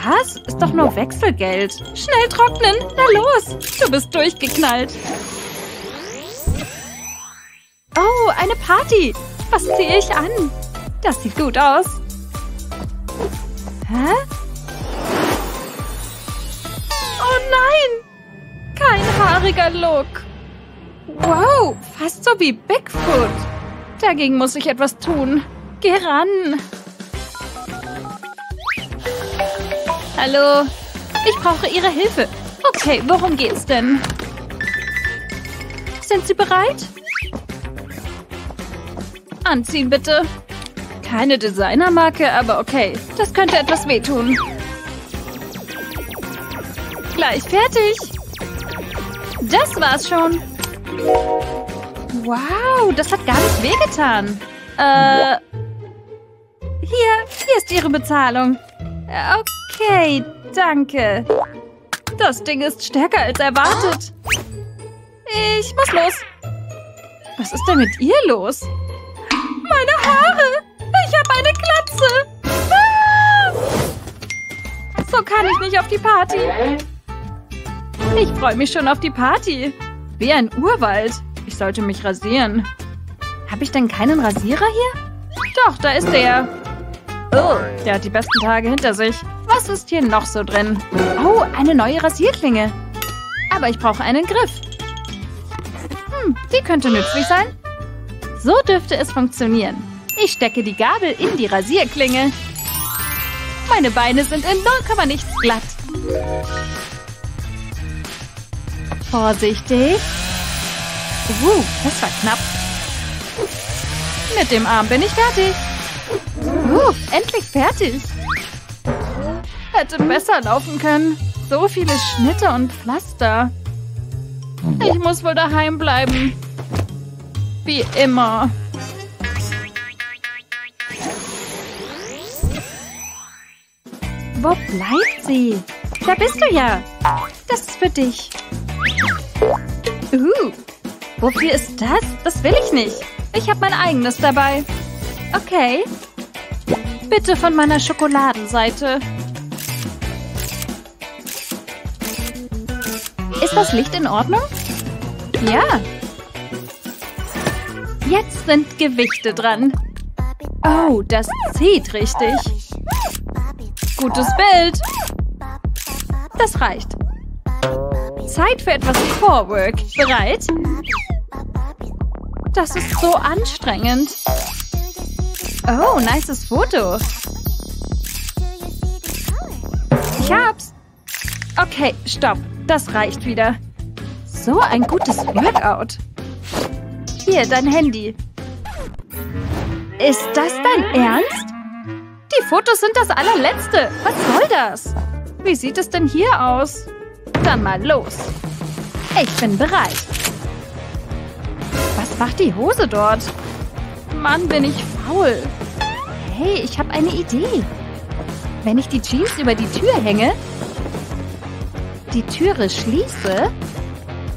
Was? Ist doch nur Wechselgeld. Schnell trocknen. Na los, du bist durchgeknallt. Oh, eine Party. Was ziehe ich an? Das sieht gut aus. Hä? Oh nein! Kein haariger Look. Wow, fast so wie Bigfoot. Dagegen muss ich etwas tun. Geh ran. Hallo, ich brauche Ihre Hilfe. Okay, worum geht's denn? Sind Sie bereit? Anziehen, bitte. Keine Designermarke, aber okay. Das könnte etwas wehtun. Gleich fertig. Das war's schon. Wow, das hat gar nicht wehgetan. Hier ist Ihre Bezahlung. Okay, danke. Das Ding ist stärker als erwartet. Ich muss los. Was ist denn mit ihr los? Meine Haare! Ich habe eine Glatze! So kann ich nicht auf die Party. Ich freue mich schon auf die Party. Wie ein Urwald. Ich sollte mich rasieren. Habe ich denn keinen Rasierer hier? Doch, da ist der. Oh, der hat die besten Tage hinter sich. Was ist hier noch so drin? Oh, eine neue Rasierklinge. Aber ich brauche einen Griff. Die könnte nützlich sein. So dürfte es funktionieren. Ich stecke die Gabel in die Rasierklinge. Meine Beine sind in 0, nichts glatt. Vorsichtig. Das war knapp. Mit dem Arm bin ich fertig. Endlich fertig. Hätte besser laufen können. So viele Schnitte und Pflaster. Ich muss wohl daheim bleiben. Wie immer. Wo bleibt sie? Da bist du ja. Das ist für dich. Wofür ist das? Das will ich nicht. Ich habe mein eigenes dabei. Okay. Bitte von meiner Schokoladenseite. Ist das Licht in Ordnung? Ja. Jetzt sind Gewichte dran. Oh, das zieht richtig. Gutes Bild. Das reicht. Zeit für etwas Core-Work. Bereit? Das ist so anstrengend. Oh, nices Foto. Ich hab's. Okay, stopp. Das reicht wieder. So ein gutes Workout. Hier, dein Handy. Ist das dein Ernst? Die Fotos sind das allerletzte. Was soll das? Wie sieht es denn hier aus? Dann mal los. Ich bin bereit. Was macht die Hose dort? Mann, bin ich faul. Hey, ich habe eine Idee. Wenn ich die Jeans über die Tür hänge, die Türe schließe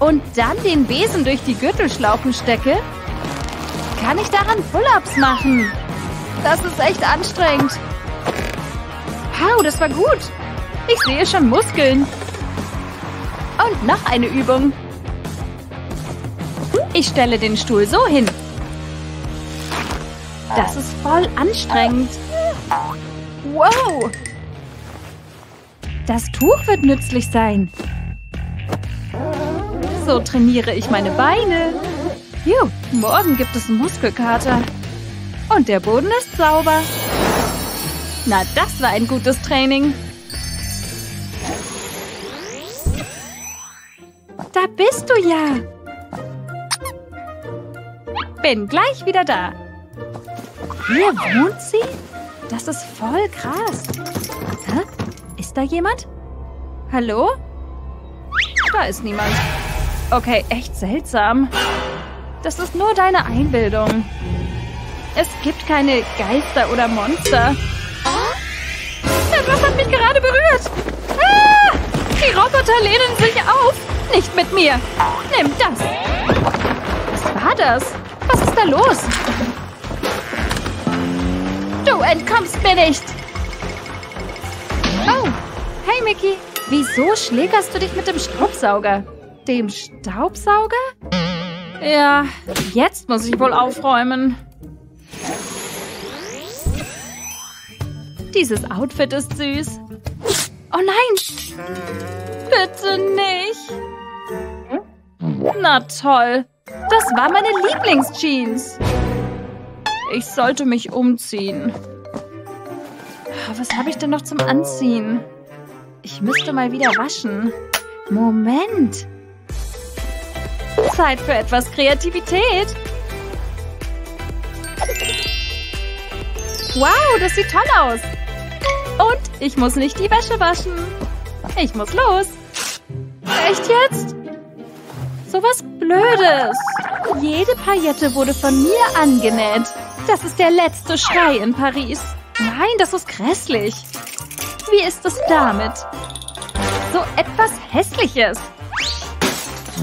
und dann den Besen durch die Gürtelschlaufen stecke, kann ich daran Pull-ups machen. Das ist echt anstrengend. Wow, das war gut. Ich sehe schon Muskeln. Und noch eine Übung. Ich stelle den Stuhl so hin. Das ist voll anstrengend. Wow! Das Tuch wird nützlich sein. So trainiere ich meine Beine. Morgen gibt es einen Muskelkater. Und der Boden ist sauber. Na, das war ein gutes Training. Da bist du ja. Bin gleich wieder da. Hier wohnt sie? Das ist voll krass. Hä? Ist da jemand? Hallo? Da ist niemand. Okay, echt seltsam. Das ist nur deine Einbildung. Es gibt keine Geister oder Monster. Etwas hat mich gerade berührt. Die Roboter lehnen sich auf. Nicht mit mir. Nimm das. Was war das? Was ist da los? Du entkommst mir nicht. Oh, hey Mickey. Wieso schlägerst du dich mit dem Staubsauger? Dem Staubsauger? Ja, jetzt muss ich wohl aufräumen. Dieses Outfit ist süß. Oh nein. Bitte nicht. Na toll. Das war meine Lieblingsjeans. Ich sollte mich umziehen. Was habe ich denn noch zum Anziehen? Ich müsste mal wieder waschen. Moment. Zeit für etwas Kreativität. Wow, das sieht toll aus. Und ich muss nicht die Wäsche waschen. Ich muss los. Echt jetzt? So was Blödes. Jede Paillette wurde von mir angenäht. Das ist der letzte Schrei in Paris. Nein, das ist grässlich. Wie ist es damit? So etwas Hässliches.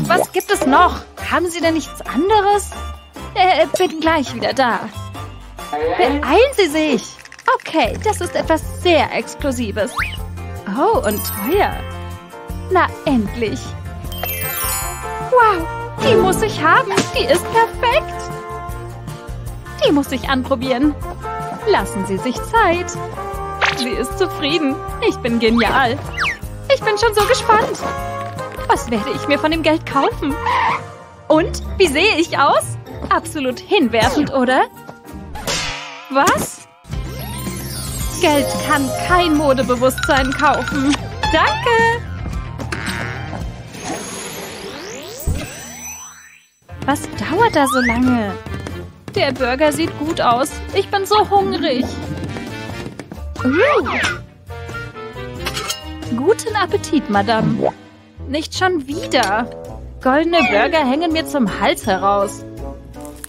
Was gibt es noch? Haben Sie denn nichts anderes? Bin gleich wieder da. Beeilen Sie sich. Okay, das ist etwas sehr Exklusives. Oh, und teuer. Na, endlich. Wow, die muss ich haben. Die ist perfekt. Die muss ich anprobieren. Lassen Sie sich Zeit. Sie ist zufrieden. Ich bin genial. Ich bin schon so gespannt. Was werde ich mir von dem Geld kaufen? Und, wie sehe ich aus? Absolut hinwerfend, oder? Was? Geld kann kein Modebewusstsein kaufen. Danke! Was dauert da so lange? Der Burger sieht gut aus. Ich bin so hungrig. Guten Appetit, Madame. Nicht schon wieder. Goldene Burger hängen mir zum Hals heraus.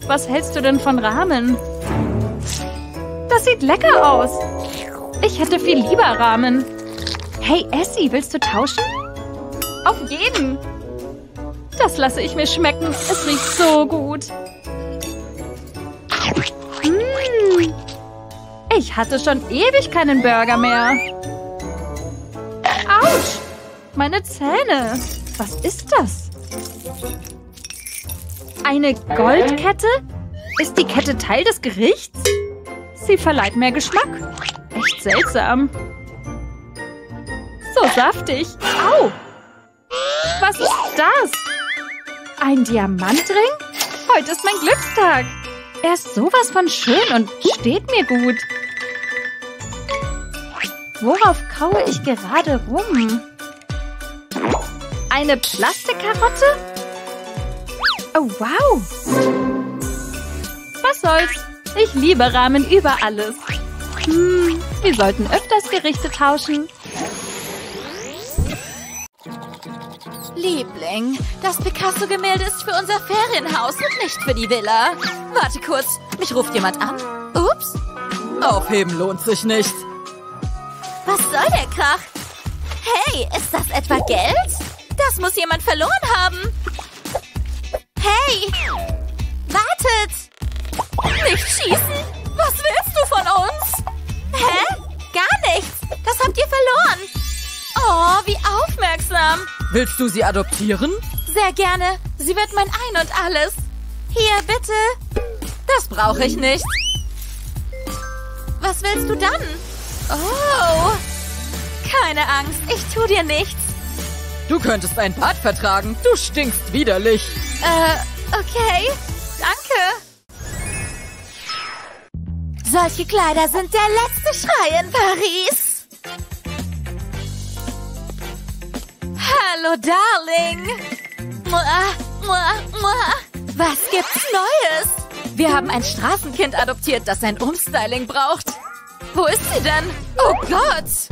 Was hältst du denn von Ramen? Das sieht lecker aus. Ich hätte viel lieber Ramen. Hey, Essie, willst du tauschen? Auf jeden. Das lasse ich mir schmecken. Es riecht so gut. Ich hatte schon ewig keinen Burger mehr. Autsch! Meine Zähne. Was ist das? Eine Goldkette? Ist die Kette Teil des Gerichts? Sie verleiht mehr Geschmack. Echt seltsam. So saftig. Au! Was ist das? Ein Diamantring? Heute ist mein Glückstag. Er ist sowas von schön und steht mir gut. Worauf kaue ich gerade rum? Eine Plastikkarotte? Oh, wow! Was soll's? Ich liebe Ramen über alles. Wir sollten öfters Gerichte tauschen. Liebling, das Picasso-Gemälde ist für unser Ferienhaus und nicht für die Villa. Warte kurz, mich ruft jemand an. Ups. Aufheben lohnt sich nicht. Was soll der Krach? Hey, ist das etwa Geld? Das muss jemand verloren haben. Hey! Wartet! Nicht schießen! Was willst du von uns? Hä? Gar nichts! Das habt ihr verloren! Oh, wie aufmerksam! Willst du sie adoptieren? Sehr gerne. Sie wird mein Ein und Alles. Hier, bitte. Das brauche ich nicht. Was willst du dann? Oh, keine Angst, ich tue dir nichts. Du könntest ein Bad vertragen, du stinkst widerlich. Okay, danke. Solche Kleider sind der letzte Schrei in Paris. Hallo, Darling. Mua, mua, mua. Was gibt's Neues? Wir haben ein Straßenkind adoptiert, das ein Umstyling braucht. Wo ist sie denn? Oh Gott!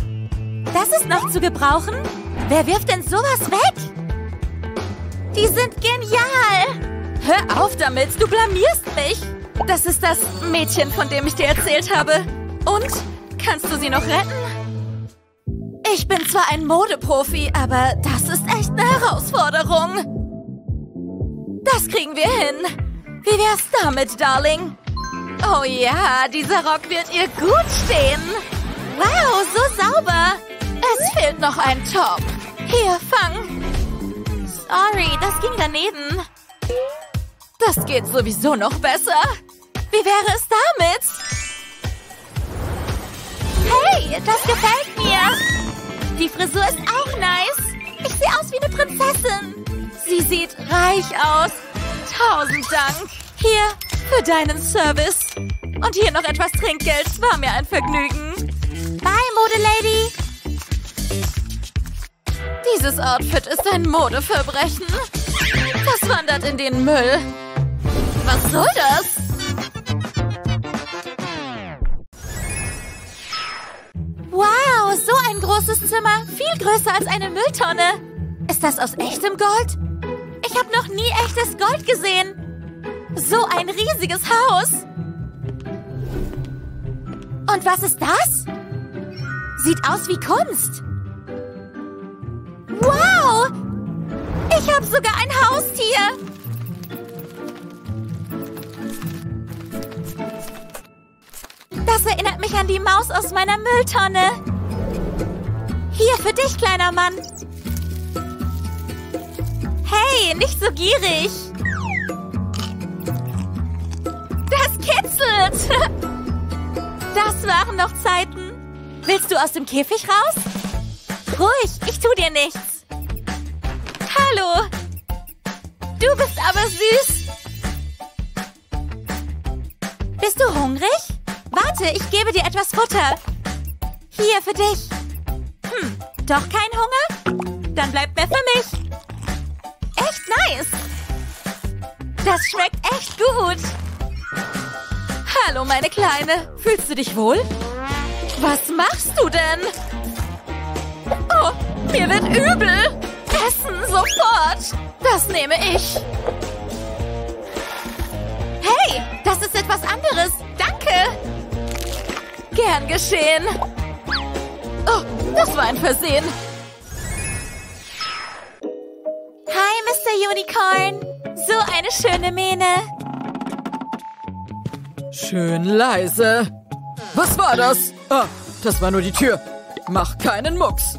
Das ist noch zu gebrauchen? Wer wirft denn sowas weg? Die sind genial! Hör auf damit, du blamierst mich! Das ist das Mädchen, von dem ich dir erzählt habe. Und? Kannst du sie noch retten? Ich bin zwar ein Modeprofi, aber das ist echt eine Herausforderung. Das kriegen wir hin. Wie wär's damit, Darling? Oh ja, dieser Rock wird ihr gut stehen. Wow, so sauber. Es fehlt noch ein Top. Hier, fang. Sorry, das ging daneben. Das geht sowieso noch besser. Wie wäre es damit? Hey, das gefällt mir. Die Frisur ist auch nice. Ich sehe aus wie eine Prinzessin. Sie sieht reich aus. 1000 Dank. Hier, für deinen Service. Und hier noch etwas Trinkgeld. War mir ein Vergnügen. Bye, Modelady. Dieses Outfit ist ein Modeverbrechen. Das wandert in den Müll. Was soll das? Wow, so ein großes Zimmer. Viel größer als eine Mülltonne. Ist das aus echtem Gold? Ich habe noch nie echtes Gold gesehen. So ein riesiges Haus! Und was ist das? Sieht aus wie Kunst! Wow! Ich habe sogar ein Haustier! Das erinnert mich an die Maus aus meiner Mülltonne. Hier, für dich, kleiner Mann. Hey, nicht so gierig. Das kitzelt. Das waren noch Zeiten. Willst du aus dem Käfig raus? Ruhig, ich tu dir nichts. Hallo. Du bist aber süß. Bist du hungrig? Warte, ich gebe dir etwas Futter. Hier, für dich. Hm, doch kein Hunger? Dann bleibt mehr für mich. Echt nice. Das schmeckt echt gut. Hallo, meine Kleine. Fühlst du dich wohl? Was machst du denn? Oh, mir wird übel. Essen sofort. Das nehme ich. Hey, das ist etwas anderes. Danke. Gern geschehen. Oh, das war ein Versehen. Hi, Mr. Unicorn. So eine schöne Mähne. Schön leise. Was war das? Ah, das war nur die Tür. Mach keinen Mucks.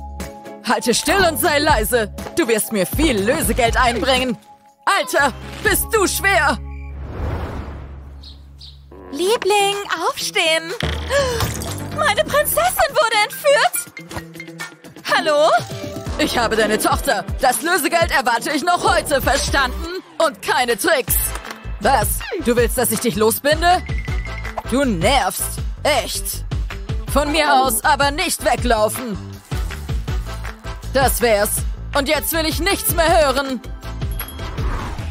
Halte still und sei leise. Du wirst mir viel Lösegeld einbringen. Alter, bist du schwer. Liebling, aufstehen. Meine Prinzessin wurde entführt. Hallo? Ich habe deine Tochter. Das Lösegeld erwarte ich noch heute, verstanden? Und keine Tricks. Was? Du willst, dass ich dich losbinde? Du nervst. Echt. Von mir aus aber nicht weglaufen. Das wär's. Und jetzt will ich nichts mehr hören.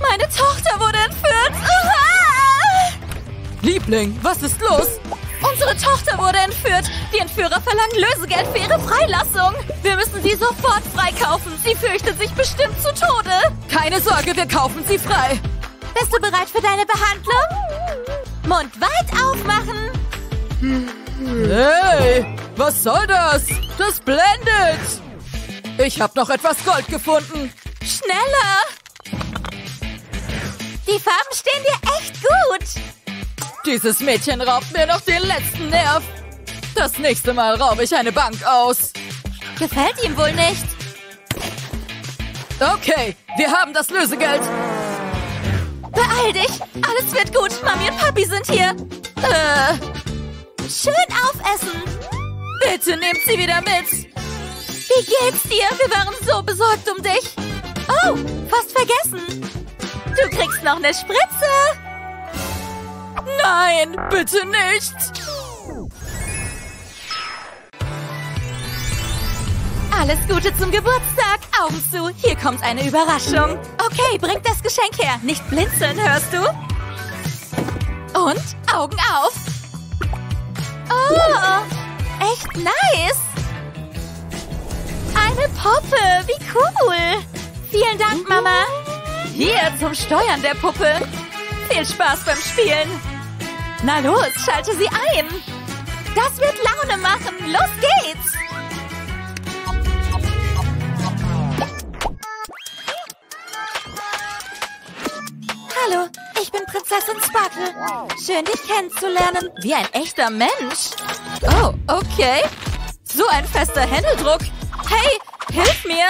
Meine Tochter wurde entführt. Uah! Liebling, was ist los? Unsere Tochter wurde entführt. Die Entführer verlangen Lösegeld für ihre Freilassung. Wir müssen sie sofort freikaufen. Sie fürchtet sich bestimmt zu Tode. Keine Sorge, wir kaufen sie frei. Bist du bereit für deine Behandlung? Mund weit aufmachen. Hey, was soll das? Das blendet. Ich habe noch etwas Gold gefunden. Schneller. Die Farben stehen dir echt gut. Dieses Mädchen raubt mir noch den letzten Nerv. Das nächste Mal raube ich eine Bank aus. Gefällt ihm wohl nicht. Okay, wir haben das Lösegeld. Beeil dich. Alles wird gut. Mami und Papi sind hier. Schön aufessen. Bitte nehmt sie wieder mit. Wie geht's dir? Wir waren so besorgt um dich. Oh, fast vergessen. Du kriegst noch eine Spritze. Nein, bitte nicht. Alles Gute zum Geburtstag. Augen zu, hier kommt eine Überraschung. Okay, bringt das Geschenk her. Nicht blinzeln, hörst du? Und Augen auf. Oh, echt nice. Eine Puppe, wie cool. Vielen Dank, Mama. Hier zum Steuern der Puppe. Viel Spaß beim Spielen. Na los, schalte sie ein. Das wird Laune machen. Los geht's. Hallo, ich bin Prinzessin Sparkle. Schön, dich kennenzulernen. Wie ein echter Mensch. Oh, okay. So ein fester Händedruck. Hey, hilf mir.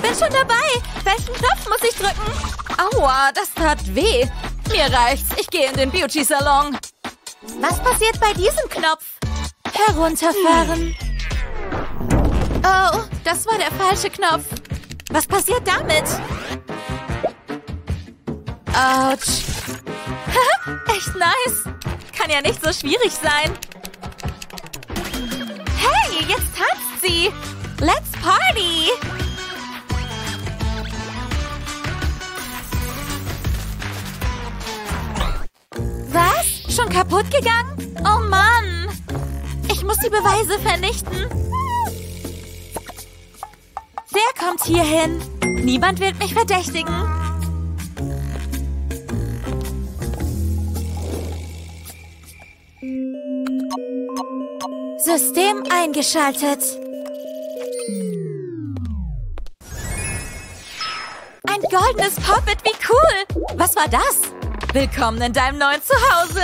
Bin schon dabei. Welchen Knopf muss ich drücken? Aua, das tat weh. Mir reicht's. Ich gehe in den Beauty-Salon. Was passiert bei diesem Knopf? Herunterfahren. Oh, das war der falsche Knopf. Was passiert damit? Autsch. Echt nice. Kann ja nicht so schwierig sein. Hey, jetzt tanzt sie. Let's party. Was? Schon kaputt gegangen? Oh Mann! Ich muss die Beweise vernichten. Wer kommt hier hin? Niemand wird mich verdächtigen. System eingeschaltet. Ein goldenes Pop-it, wie cool! Was war das? Willkommen in deinem neuen Zuhause.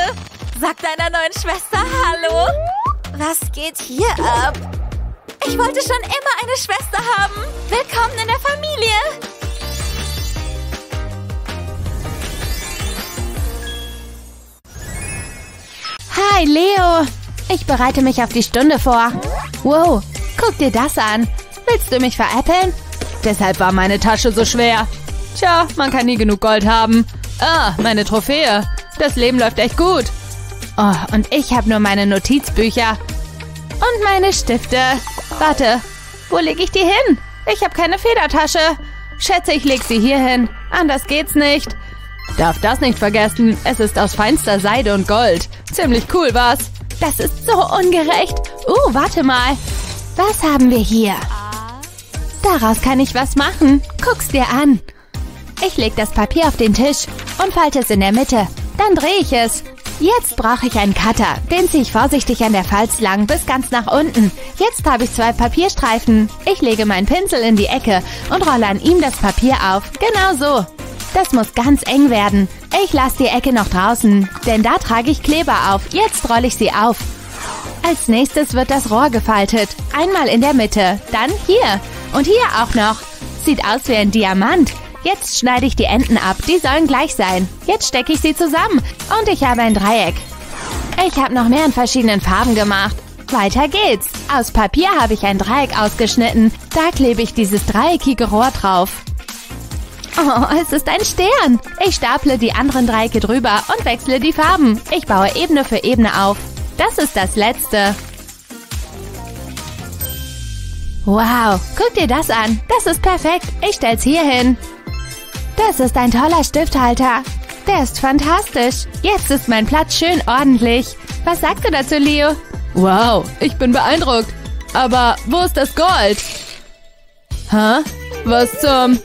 Sag deiner neuen Schwester Hallo. Was geht hier ab? Ich wollte schon immer eine Schwester haben. Willkommen in der Familie. Hi, Leo. Ich bereite mich auf die Stunde vor. Wow, guck dir das an. Willst du mich veräppeln? Deshalb war meine Tasche so schwer. Tja, man kann nie genug Gold haben. Ah, meine Trophäe. Das Leben läuft echt gut. Oh, und ich habe nur meine Notizbücher. Und meine Stifte. Warte, wo lege ich die hin? Ich habe keine Federtasche. Schätze, ich lege sie hier hin. Anders geht's nicht. Darf das nicht vergessen, es ist aus feinster Seide und Gold. Ziemlich cool, was? Das ist so ungerecht. Warte mal. Was haben wir hier? Daraus kann ich was machen. Guck's dir an. Ich lege das Papier auf den Tisch und falte es in der Mitte. Dann drehe ich es. Jetzt brauche ich einen Cutter. Den ziehe ich vorsichtig an der Falz lang bis ganz nach unten. Jetzt habe ich zwei Papierstreifen. Ich lege meinen Pinsel in die Ecke und rolle an ihm das Papier auf. Genau so. Das muss ganz eng werden. Ich lasse die Ecke noch draußen, denn da trage ich Kleber auf. Jetzt rolle ich sie auf. Als nächstes wird das Rohr gefaltet. Einmal in der Mitte, dann hier und hier auch noch. Sieht aus wie ein Diamant. Jetzt schneide ich die Enden ab, die sollen gleich sein. Jetzt stecke ich sie zusammen und ich habe ein Dreieck. Ich habe noch mehr in verschiedenen Farben gemacht. Weiter geht's. Aus Papier habe ich ein Dreieck ausgeschnitten. Da klebe ich dieses dreieckige Rohr drauf. Oh, es ist ein Stern. Ich staple die anderen Dreiecke drüber und wechsle die Farben. Ich baue Ebene für Ebene auf. Das ist das Letzte. Wow, guck dir das an. Das ist perfekt. Ich stell's hier hin. Das ist ein toller Stifthalter. Der ist fantastisch. Jetzt ist mein Platz schön ordentlich. Was sagst du dazu, Leo? Wow, ich bin beeindruckt. Aber wo ist das Gold? Hä? Was zum...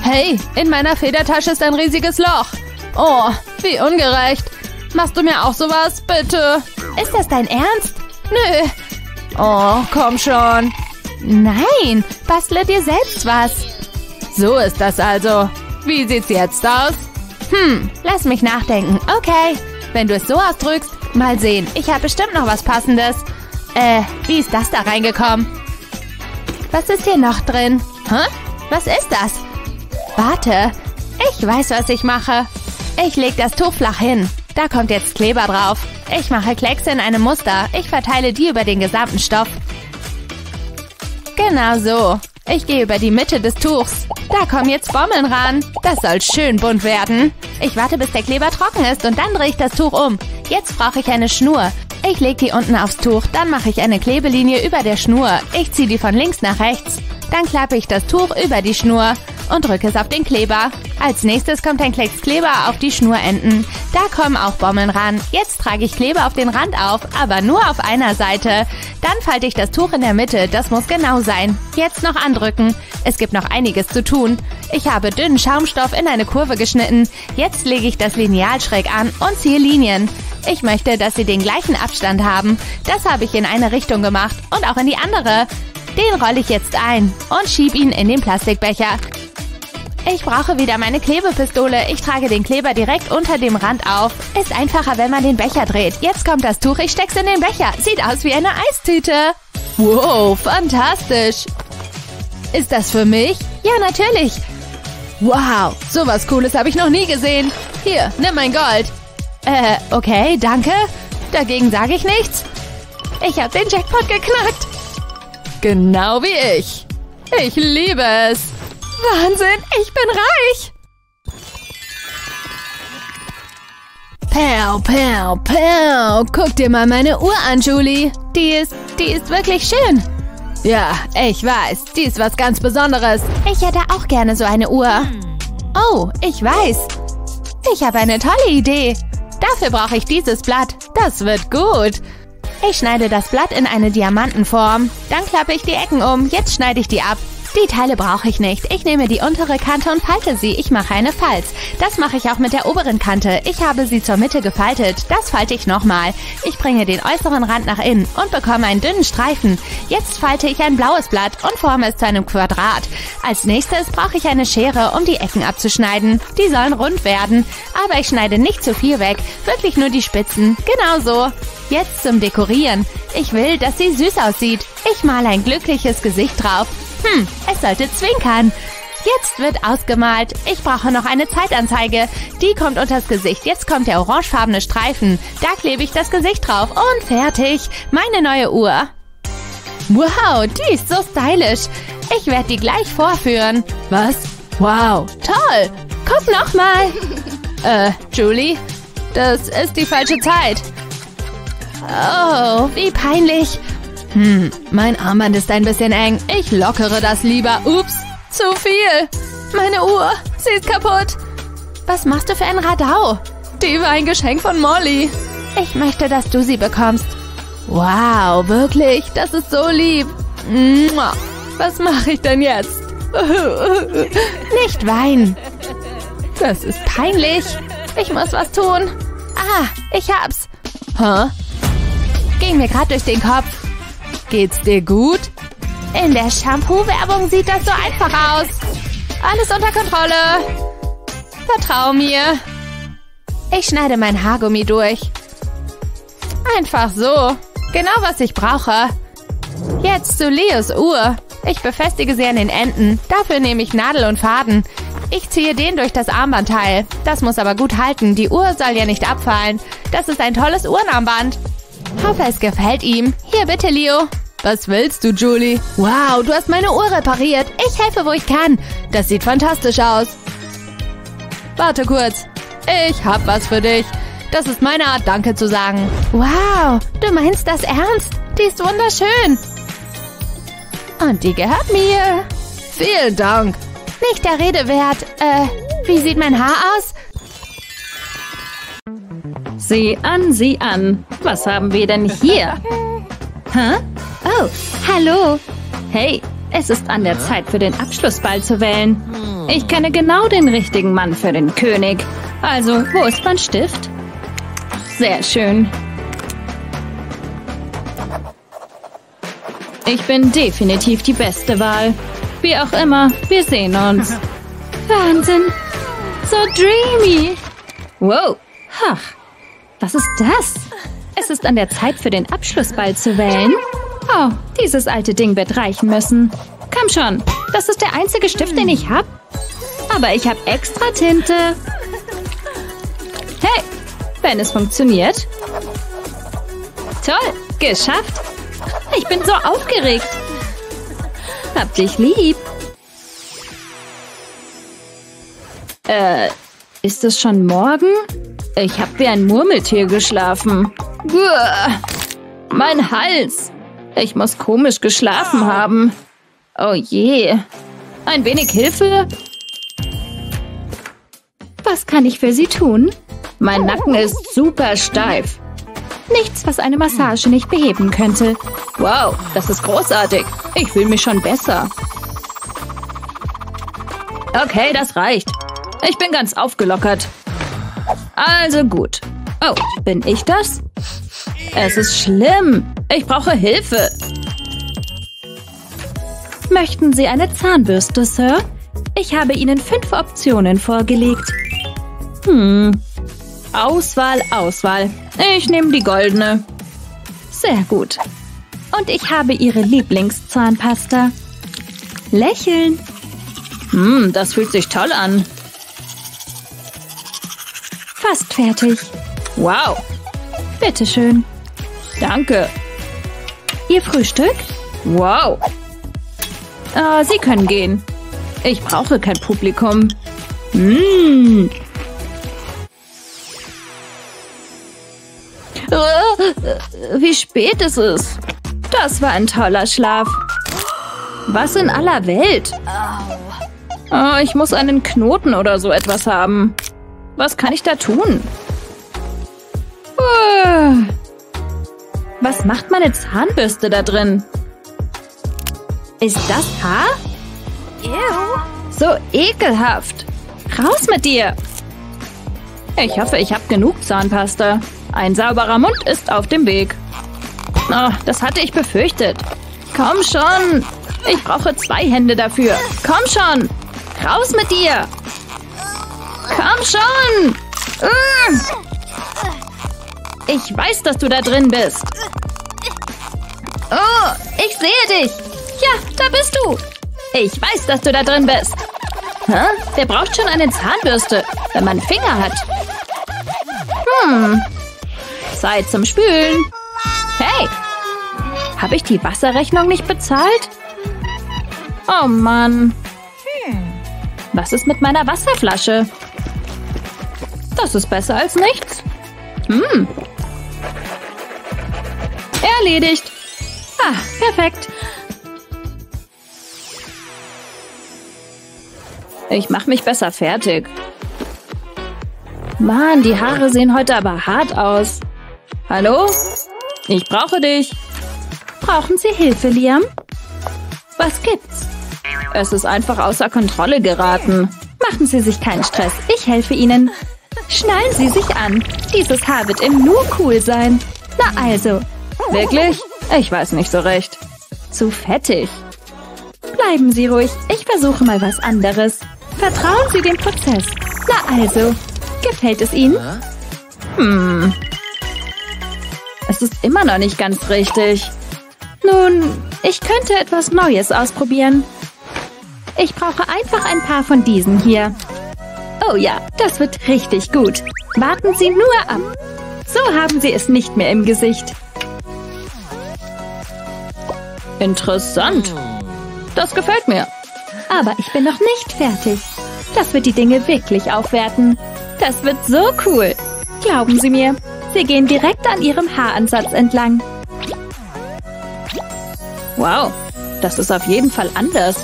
Hey, in meiner Federtasche ist ein riesiges Loch. Oh, wie ungerecht. Machst du mir auch sowas, bitte? Ist das dein Ernst? Nö. Oh, komm schon. Nein, bastle dir selbst was. So ist das also. Wie sieht's jetzt aus? Lass mich nachdenken. Okay, wenn du es so ausdrückst, mal sehen. Ich habe bestimmt noch was Passendes. Wie ist das da reingekommen? Was ist hier noch drin? Hä? Was ist das? Warte, ich weiß, was ich mache. Ich lege das Tuch flach hin. Da kommt jetzt Kleber drauf. Ich mache Kleckse in einem Muster. Ich verteile die über den gesamten Stoff. Genau so. Ich gehe über die Mitte des Tuchs. Da kommen jetzt Bommeln ran. Das soll schön bunt werden. Ich warte, bis der Kleber trocken ist und dann drehe ich das Tuch um. Jetzt brauche ich eine Schnur. Ich lege die unten aufs Tuch. Dann mache ich eine Klebelinie über der Schnur. Ich ziehe die von links nach rechts. Dann klappe ich das Tuch über die Schnur und drücke es auf den Kleber. Als nächstes kommt ein Klecks Kleber auf die Schnurenden. Da kommen auch Bommeln ran. Jetzt trage ich Kleber auf den Rand auf, aber nur auf einer Seite. Dann falte ich das Tuch in der Mitte. Das muss genau sein. Jetzt noch andrücken. Es gibt noch einiges zu tun. Ich habe dünnen Schaumstoff in eine Kurve geschnitten. Jetzt lege ich das Lineal schräg an und ziehe Linien. Ich möchte, dass sie den gleichen Abstand haben. Das habe ich in eine Richtung gemacht und auch in die andere. Den rolle ich jetzt ein und schiebe ihn in den Plastikbecher. Ich brauche wieder meine Klebepistole. Ich trage den Kleber direkt unter dem Rand auf. Ist einfacher, wenn man den Becher dreht. Jetzt kommt das Tuch. Ich steck's in den Becher. Sieht aus wie eine Eistüte. Wow, fantastisch. Ist das für mich? Ja, natürlich. Wow, sowas Cooles habe ich noch nie gesehen. Hier, nimm mein Gold. Okay, danke. Dagegen sage ich nichts. Ich habe den Jackpot geknackt. Genau wie ich. Ich liebe es. Wahnsinn, ich bin reich! Pow, pow, pow! Guck dir mal meine Uhr an, Julie. Die ist wirklich schön. Ja, ich weiß, die ist was ganz Besonderes. Ich hätte auch gerne so eine Uhr. Oh, ich weiß. Ich habe eine tolle Idee. Dafür brauche ich dieses Blatt. Das wird gut. Ich schneide das Blatt in eine Diamantenform. Dann klappe ich die Ecken um. Jetzt schneide ich die ab. Die Teile brauche ich nicht. Ich nehme die untere Kante und falte sie. Ich mache eine Falz. Das mache ich auch mit der oberen Kante. Ich habe sie zur Mitte gefaltet. Das falte ich nochmal. Ich bringe den äußeren Rand nach innen und bekomme einen dünnen Streifen. Jetzt falte ich ein blaues Blatt und forme es zu einem Quadrat. Als nächstes brauche ich eine Schere, um die Ecken abzuschneiden. Die sollen rund werden. Aber ich schneide nicht zu viel weg. Wirklich nur die Spitzen. Genau so. Jetzt zum Dekorieren. Ich will, dass sie süß aussieht. Ich male ein glückliches Gesicht drauf. Es sollte zwinkern. Jetzt wird ausgemalt. Ich brauche noch eine Zeitanzeige. Die kommt unters Gesicht. Jetzt kommt der orangefarbene Streifen. Da klebe ich das Gesicht drauf. Und fertig. Meine neue Uhr. Wow, die ist so stylisch. Ich werde die gleich vorführen. Was? Wow, toll. Guck nochmal. Julie? Das ist die falsche Zeit. Oh, wie peinlich. Mein Armband ist ein bisschen eng. Ich lockere das lieber. Ups, zu viel. Meine Uhr, sie ist kaputt. Was machst du für ein Radau? Die war ein Geschenk von Molly. Ich möchte, dass du sie bekommst. Wow, wirklich, das ist so lieb. Was mache ich denn jetzt? Nicht weinen. Das ist peinlich. Ich muss was tun. Ah, ich hab's. Huh? Ging mir gerade durch den Kopf. Geht's dir gut? In der Shampoo-Werbung sieht das so einfach aus. Alles unter Kontrolle. Vertrau mir. Ich schneide mein Haargummi durch. Einfach so. Genau, was ich brauche. Jetzt zu Leos Uhr. Ich befestige sie an den Enden. Dafür nehme ich Nadel und Faden. Ich ziehe den durch das Armbandteil. Das muss aber gut halten. Die Uhr soll ja nicht abfallen. Das ist ein tolles Uhrenarmband. Hoffe, es gefällt ihm. Hier, bitte, Leo. Was willst du, Julie? Wow, du hast meine Uhr repariert. Ich helfe, wo ich kann. Das sieht fantastisch aus. Warte kurz. Ich hab was für dich. Das ist meine Art, Danke zu sagen. Wow, du meinst das ernst? Die ist wunderschön. Und die gehört mir. Vielen Dank. Nicht der Rede wert. Wie sieht mein Haar aus? Sieh an, sieh an. Was haben wir denn hier? Hä? Oh, hallo. Hey, es ist an der Zeit, für den Abschlussball zu wählen. Ich kenne genau den richtigen Mann für den König. Also, wo ist mein Stift? Sehr schön. Ich bin definitiv die beste Wahl. Wie auch immer, wir sehen uns. Wahnsinn. So dreamy. Wow. Ach. Was ist das? Es ist an der Zeit, für den Abschlussball zu wählen. Oh, dieses alte Ding wird reichen müssen. Komm schon, das ist der einzige Stift, den ich habe. Aber ich habe extra Tinte. Hey, wenn es funktioniert. Toll, geschafft. Ich bin so aufgeregt. Hab dich lieb. Ist es schon morgen? Ich hab wie ein Murmeltier geschlafen. Uah, mein Hals. Ich muss komisch geschlafen haben. Oh je. Ein wenig Hilfe? Was kann ich für Sie tun? Mein Nacken ist super steif. Nichts, was eine Massage nicht beheben könnte. Wow, das ist großartig. Ich fühle mich schon besser. Okay, das reicht. Ich bin ganz aufgelockert. Also gut. Oh, bin ich das? Es ist schlimm. Ich brauche Hilfe. Möchten Sie eine Zahnbürste, Sir? Ich habe Ihnen 5 Optionen vorgelegt. Auswahl, Auswahl. Ich nehme die goldene. Sehr gut. Und ich habe Ihre Lieblingszahnpasta. Lächeln. Das fühlt sich toll an. Fast fertig. Wow. Bitteschön. Danke. Ihr Frühstück? Wow. Sie können gehen. Ich brauche kein Publikum. Wie spät ist es? Das war ein toller Schlaf. Was in aller Welt? Ich muss einen Knoten oder so etwas haben. Was kann ich da tun? Was macht meine Zahnbürste da drin? Ist das Haar? Ew. So ekelhaft. Raus mit dir. Ich hoffe, ich habe genug Zahnpasta. Ein sauberer Mund ist auf dem Weg. Oh, das hatte ich befürchtet. Komm schon. Ich brauche 2 Hände dafür. Komm schon. Raus mit dir. Komm schon. Ich weiß, dass du da drin bist. Oh, ich sehe dich. Ja, da bist du. Ich weiß, dass du da drin bist. Hä? Wer braucht schon eine Zahnbürste, wenn man Finger hat? Hm. Zeit zum Spülen. Hey. Habe ich die Wasserrechnung nicht bezahlt? Oh Mann. Was ist mit meiner Wasserflasche? Das ist besser als nichts. Hm. Erledigt. Ah, perfekt. Ich mache mich besser fertig. Mann, die Haare sehen heute aber hart aus. Hallo? Ich brauche dich. Brauchen Sie Hilfe, Liam? Was gibt's? Es ist einfach außer Kontrolle geraten. Machen Sie sich keinen Stress. Ich helfe Ihnen. Schnallen Sie sich an. Dieses Haar wird im Nu cool sein. Na also. Wirklich? Ich weiß nicht so recht. Zu fettig. Bleiben Sie ruhig. Ich versuche mal was anderes. Vertrauen Sie dem Prozess. Na also, gefällt es Ihnen? Hm. Es ist immer noch nicht ganz richtig. Nun, ich könnte etwas Neues ausprobieren. Ich brauche einfach ein paar von diesen hier. Oh ja, das wird richtig gut. Warten Sie nur ab. So haben Sie es nicht mehr im Gesicht. Interessant. Das gefällt mir. Aber ich bin noch nicht fertig. Das wird die Dinge wirklich aufwerten. Das wird so cool. Glauben Sie mir, Sie gehen direkt an Ihrem Haaransatz entlang. Wow, das ist auf jeden Fall anders.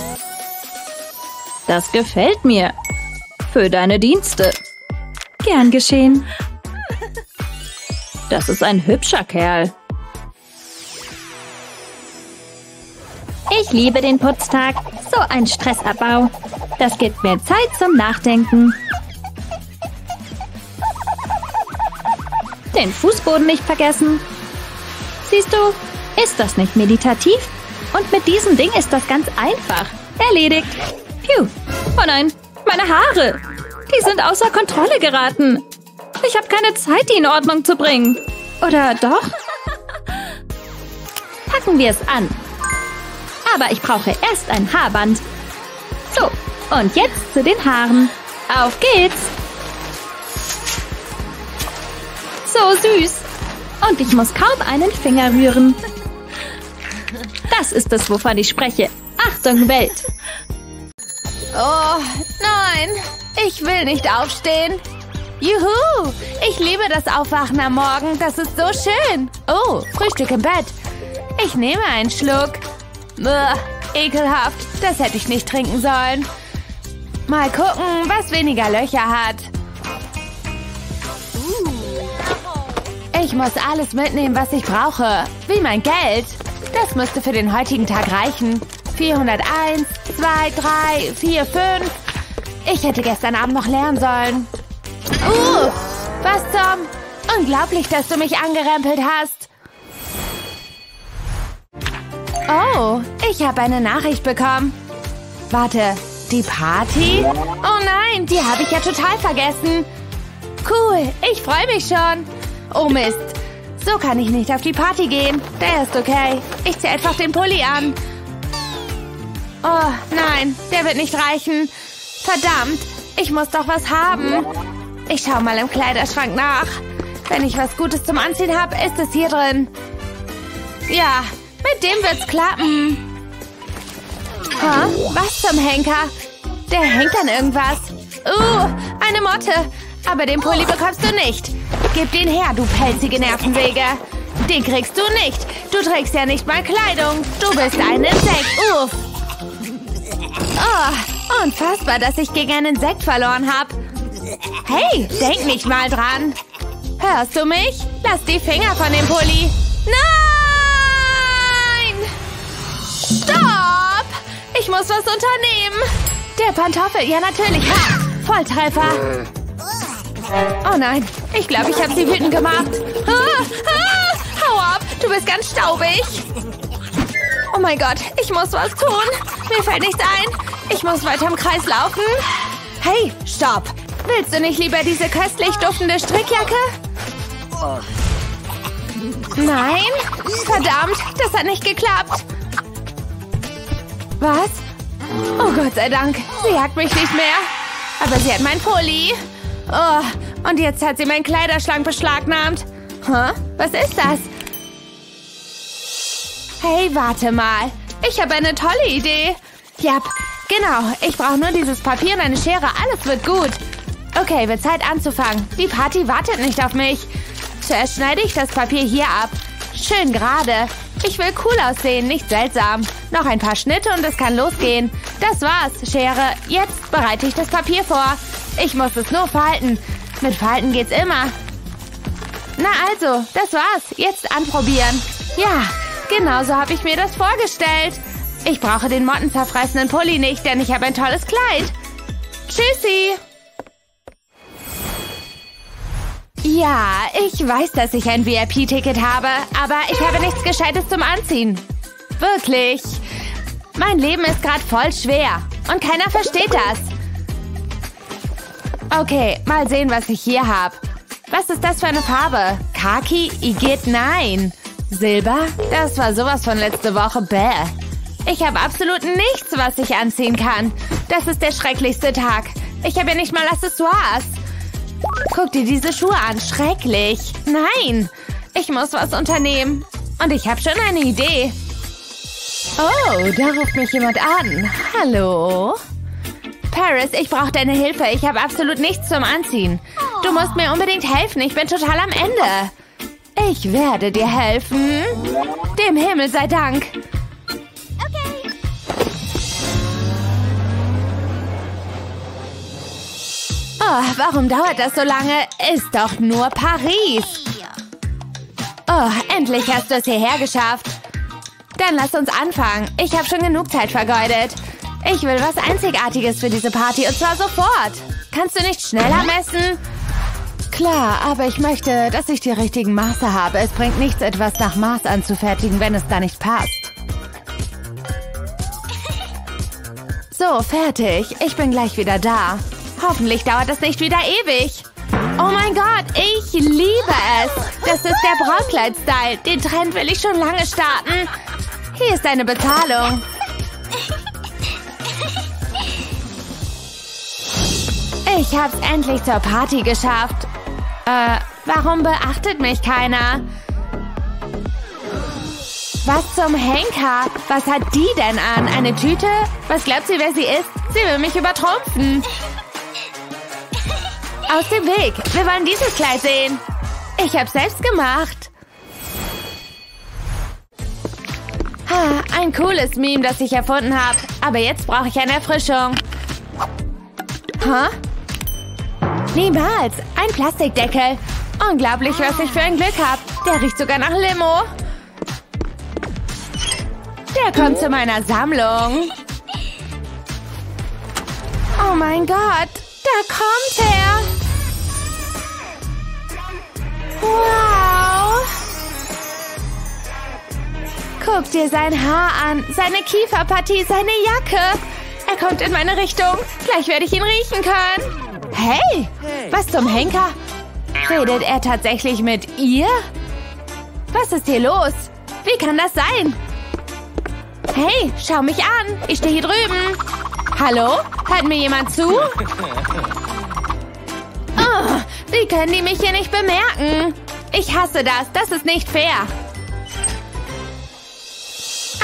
Das gefällt mir. Für deine Dienste. Gern geschehen. Das ist ein hübscher Kerl. Ich liebe den Putztag. So ein Stressabbau. Das gibt mir Zeit zum Nachdenken. Den Fußboden nicht vergessen. Siehst du, ist das nicht meditativ? Und mit diesem Ding ist das ganz einfach. Erledigt. Phew. Oh nein, meine Haare. Die sind außer Kontrolle geraten. Ich habe keine Zeit, die in Ordnung zu bringen. Oder doch? Packen wir es an. Aber ich brauche erst ein Haarband. So, und jetzt zu den Haaren. Auf geht's! So süß! Und ich muss kaum einen Finger rühren. Das ist es, wovon ich spreche. Achtung, Welt! Oh, nein! Ich will nicht aufstehen. Juhu! Ich liebe das Aufwachen am Morgen. Das ist so schön. Oh, Frühstück im Bett. Ich nehme einen Schluck. Uah, ekelhaft. Das hätte ich nicht trinken sollen. Mal gucken, was weniger Löcher hat. Ich muss alles mitnehmen, was ich brauche. Wie mein Geld. Das müsste für den heutigen Tag reichen. 401, 2, 3, 4, 5. Ich hätte gestern Abend noch lernen sollen. Was zum... Unglaublich, dass du mich angerempelt hast. Oh, ich habe eine Nachricht bekommen. Warte, die Party? Oh nein, die habe ich ja total vergessen. Cool, ich freue mich schon. Oh Mist, so kann ich nicht auf die Party gehen. Der ist okay. Ich ziehe einfach den Pulli an. Oh nein, der wird nicht reichen. Verdammt, ich muss doch was haben. Ich schaue mal im Kleiderschrank nach. Wenn ich was Gutes zum Anziehen habe, ist es hier drin. Ja, mit dem wird's klappen. Ha? Was zum Henker? Der hängt an irgendwas. Eine Motte. Aber den Pulli bekommst du nicht. Gib den her, du pelzige Nervensäge. Den kriegst du nicht. Du trägst ja nicht mal Kleidung. Du bist ein Insekt. Uff. Oh, unfassbar, dass ich gegen einen Insekt verloren habe. Hey, denk nicht mal dran. Hörst du mich? Lass die Finger von dem Pulli. Nein! Stopp! Ich muss was unternehmen. Der Pantoffel, ja natürlich. Ha! Volltreffer. Oh nein, ich glaube, ich habe sie wütend gemacht. Ah, ah, hau ab, du bist ganz staubig. Oh mein Gott, ich muss was tun. Mir fällt nichts ein. Ich muss weiter im Kreis laufen. Hey, stopp. Willst du nicht lieber diese köstlich duftende Strickjacke? Nein? Verdammt, das hat nicht geklappt. Was? Oh Gott sei Dank, sie jagt mich nicht mehr. Aber sie hat mein Pulli. Oh, und jetzt hat sie meinen Kleiderschrank beschlagnahmt. Huh? Was ist das? Hey, warte mal. Ich habe eine tolle Idee. Jap, genau. Ich brauche nur dieses Papier und eine Schere. Alles wird gut. Okay, wird Zeit anzufangen. Die Party wartet nicht auf mich. Zuerst schneide ich das Papier hier ab. Schön gerade. Ich will cool aussehen, nicht seltsam. Noch ein paar Schnitte und es kann losgehen. Das war's, Schere. Jetzt bereite ich das Papier vor. Ich muss es nur falten. Mit Falten geht's immer. Na also, das war's. Jetzt anprobieren. Ja, genau so habe ich mir das vorgestellt. Ich brauche den mottenzerfressenen Pulli nicht, denn ich habe ein tolles Kleid. Tschüssi. Ja, ich weiß, dass ich ein VIP-Ticket habe, aber ich habe nichts Gescheites zum Anziehen. Wirklich. Mein Leben ist gerade voll schwer. Und keiner versteht das. Okay, mal sehen, was ich hier habe. Was ist das für eine Farbe? Khaki? Igitt, nein. Silber? Das war sowas von letzte Woche. Bäh. Ich habe absolut nichts, was ich anziehen kann. Das ist der schrecklichste Tag. Ich habe ja nicht mal Accessoires. Guck dir diese Schuhe an. Schrecklich. Nein. Ich muss was unternehmen. Und ich habe schon eine Idee. Oh, da ruft mich jemand an. Hallo? Paris, ich brauche deine Hilfe. Ich habe absolut nichts zum Anziehen. Du musst mir unbedingt helfen. Ich bin total am Ende. Ich werde dir helfen. Dem Himmel sei Dank. Okay. Oh, warum dauert das so lange? Ist doch nur Paris. Oh, endlich hast du es hierher geschafft. Dann lass uns anfangen. Ich habe schon genug Zeit vergeudet. Ich will was Einzigartiges für diese Party, und zwar sofort. Kannst du nicht schneller messen? Klar, aber ich möchte, dass ich die richtigen Maße habe. Es bringt nichts, etwas nach Maß anzufertigen, wenn es da nicht passt. So, fertig. Ich bin gleich wieder da. Hoffentlich dauert es nicht wieder ewig. Oh mein Gott, ich liebe es. Das ist der Brautkleid-Style. Den Trend will ich schon lange starten. Hier ist deine Bezahlung. Ich hab's endlich zur Party geschafft. Warum beachtet mich keiner? Was zum Henker? Was hat die denn an? Eine Tüte? Was glaubt sie, wer sie ist? Sie will mich übertrumpfen. Aus dem Weg. Wir wollen dieses Kleid sehen. Ich hab's selbst gemacht. Ha, ein cooles Meme, das ich erfunden habe. Aber jetzt brauche ich eine Erfrischung. Huh? Niemals. Ein Plastikdeckel. Unglaublich, was ich für ein Glück habe. Der riecht sogar nach Limo. Der kommt zu meiner Sammlung. Oh mein Gott. Da kommt er. Wow. Guck dir sein Haar an. Seine Kieferpartie, seine Jacke. Er kommt in meine Richtung. Gleich werde ich ihn riechen können. Hey, was zum Henker? Redet er tatsächlich mit ihr? Was ist hier los? Wie kann das sein? Hey, schau mich an. Ich stehe hier drüben. Hallo? Hört mir jemand zu? Oh, wie können die mich hier nicht bemerken? Ich hasse das. Das ist nicht fair.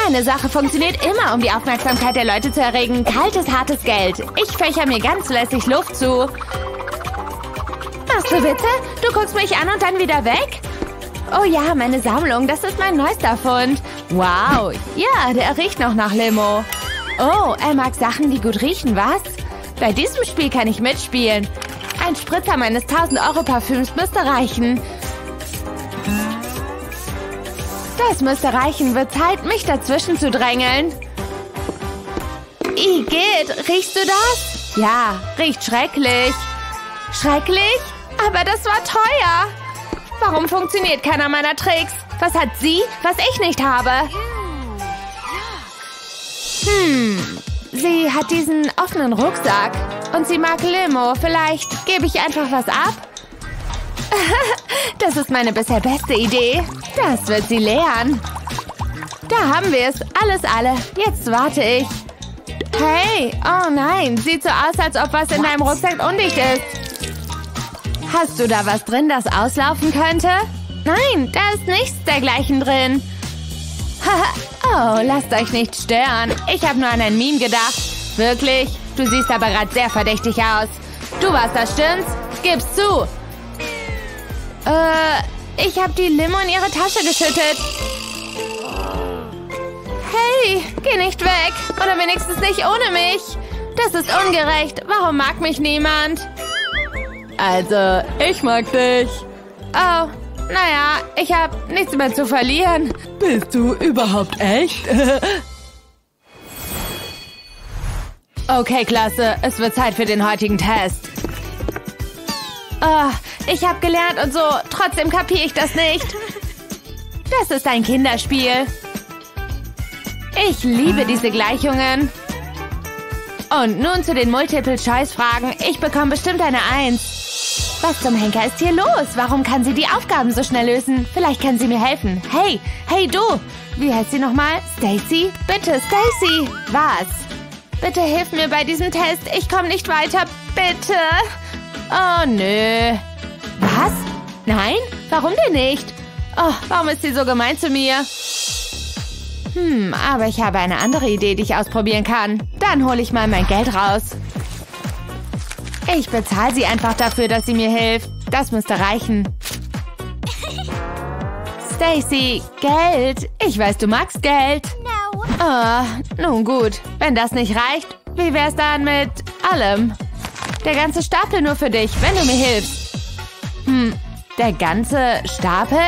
Eine Sache funktioniert immer, um die Aufmerksamkeit der Leute zu erregen. Kaltes, hartes Geld. Ich fächer mir ganz lässig Luft zu. Machst du Witze? Du guckst mich an und dann wieder weg? Oh ja, meine Sammlung. Das ist mein neuester Fund. Wow. Ja, der riecht noch nach Limo. Oh, er mag Sachen, die gut riechen, was? Bei diesem Spiel kann ich mitspielen. Ein Spritzer meines 1000-Euro-Parfüms müsste reichen. Das müsste reichen. Wird Zeit, mich dazwischen zu drängeln. Igitt, riechst du das? Ja, riecht schrecklich. Schrecklich? Aber das war teuer. Warum funktioniert keiner meiner Tricks? Was hat sie, was ich nicht habe? Sie hat diesen offenen Rucksack. Und sie mag Limo. Vielleicht gebe ich einfach was ab? Das ist meine bisher beste Idee. Das wird sie lernen. Da haben wir es. Alles alle. Jetzt warte ich. Hey, oh nein. Sieht so aus, als ob was in deinem Rucksack undicht ist. Hast du da was drin, das auslaufen könnte? Nein, da ist nichts dergleichen drin. Oh, lasst euch nicht stören. Ich habe nur an ein Meme gedacht. Wirklich? Du siehst aber gerade sehr verdächtig aus. Du warst das, stimmt's? Gib's zu. Ich habe die Limo in ihre Tasche geschüttet. Hey, geh nicht weg. Oder wenigstens nicht ohne mich. Das ist ungerecht. Warum mag mich niemand? Also, ich mag dich. Oh, naja, ich habe nichts mehr zu verlieren. Bist du überhaupt echt? Okay, Klasse. Es wird Zeit für den heutigen Test. Oh, ich habe gelernt und so. Trotzdem kapiere ich das nicht. Das ist ein Kinderspiel. Ich liebe diese Gleichungen. Und nun zu den Multiple-Choice-Fragen. Ich bekomme bestimmt eine 1. Was zum Henker ist hier los? Warum kann sie die Aufgaben so schnell lösen? Vielleicht kann sie mir helfen. Hey, hey du. Wie heißt sie nochmal? Stacy? Bitte, Stacy. Was? Bitte hilf mir bei diesem Test. Ich komme nicht weiter. Bitte. Oh, nö. Was? Nein? Warum denn nicht? Oh, warum ist sie so gemein zu mir? Aber ich habe eine andere Idee, die ich ausprobieren kann. Dann hole ich mal mein Geld raus. Ich bezahle sie einfach dafür, dass sie mir hilft. Das müsste reichen. Stacy, Geld. Ich weiß, du magst Geld. Oh, nun gut. Wenn das nicht reicht, wie wär's dann mit allem? Der ganze Stapel nur für dich, wenn du mir hilfst. Der ganze Stapel?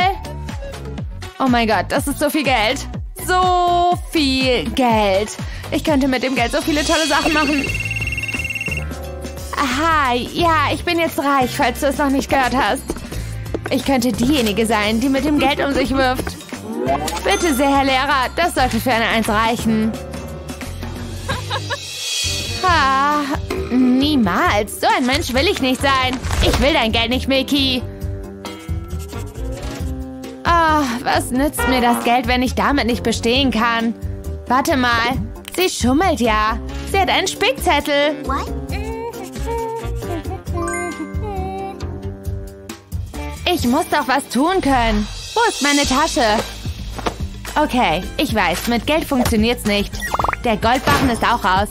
Oh mein Gott, das ist so viel Geld. So viel Geld. Ich könnte mit dem Geld so viele tolle Sachen machen. Aha, ja, ich bin jetzt reich, falls du es noch nicht gehört hast. Ich könnte diejenige sein, die mit dem Geld um sich wirft. Bitte sehr, Herr Lehrer, das sollte für eine 1 reichen. Ha, niemals. So ein Mensch will ich nicht sein. Ich will dein Geld nicht, Mickey. Oh, was nützt mir das Geld, wenn ich damit nicht bestehen kann? Warte mal, sie schummelt ja. Sie hat einen Spickzettel. Ich muss doch was tun können. Wo ist meine Tasche? Okay, ich weiß, mit Geld funktioniert's nicht. Der Goldbarren ist auch raus.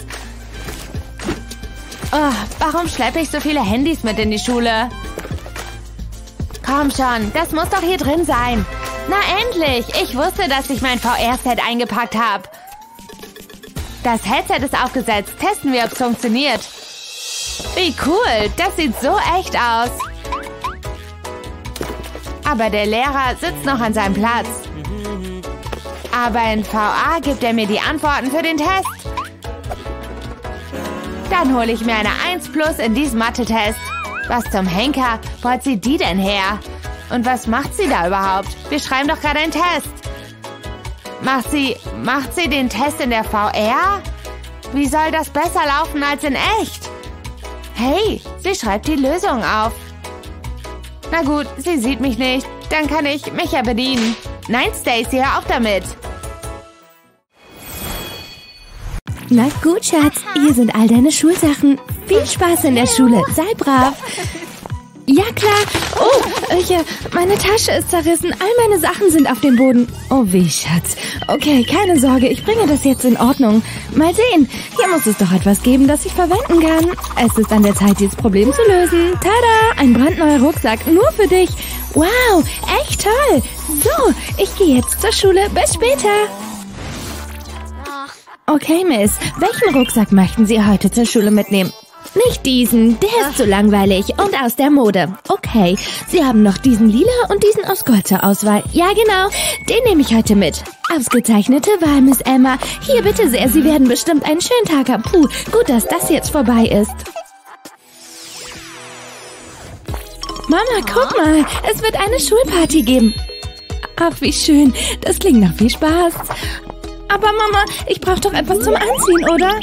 Oh, warum schleppe ich so viele Handys mit in die Schule? Komm schon, das muss doch hier drin sein. Na endlich, ich wusste, dass ich mein VR-Set eingepackt habe. Das Headset ist aufgesetzt. Testen wir, ob es funktioniert. Wie cool, das sieht so echt aus. Aber der Lehrer sitzt noch an seinem Platz. Aber in VR gibt er mir die Antworten für den Test. Dann hole ich mir eine 1+ in diesem Mathe-Test. Was zum Henker? Wo hat sie die denn her? Und was macht sie da überhaupt? Wir schreiben doch gerade einen Test. Macht sie den Test in der VR? Wie soll das besser laufen als in echt? Hey, sie schreibt die Lösung auf. Na gut, sie sieht mich nicht. Dann kann ich mich ja bedienen. Nein, Stacy, hör auf damit. Na gut, Schatz, hier sind all deine Schulsachen. Viel Spaß in der Schule, sei brav. Ja, klar. Oh, meine Tasche ist zerrissen. All meine Sachen sind auf dem Boden. Oh, weh, Schatz. Okay, keine Sorge, ich bringe das jetzt in Ordnung. Mal sehen, hier muss es doch etwas geben, das ich verwenden kann. Es ist an der Zeit, dieses Problem zu lösen. Tada, ein brandneuer Rucksack, nur für dich. Wow, echt toll. So, ich gehe jetzt zur Schule. Bis später. Okay, Miss, welchen Rucksack möchten Sie heute zur Schule mitnehmen? Nicht diesen, der ist so langweilig und aus der Mode. Okay, Sie haben noch diesen lila und diesen aus Gold zur Auswahl. Ja, genau, den nehme ich heute mit. Ausgezeichnete Wahl, Miss Emma. Hier bitte sehr, Sie werden bestimmt einen schönen Tag haben. Puh, gut, dass das jetzt vorbei ist. Mama, guck mal, es wird eine Schulparty geben. Ach, wie schön, das klingt nach viel Spaß. Aber Mama, ich brauche doch etwas zum Anziehen, oder?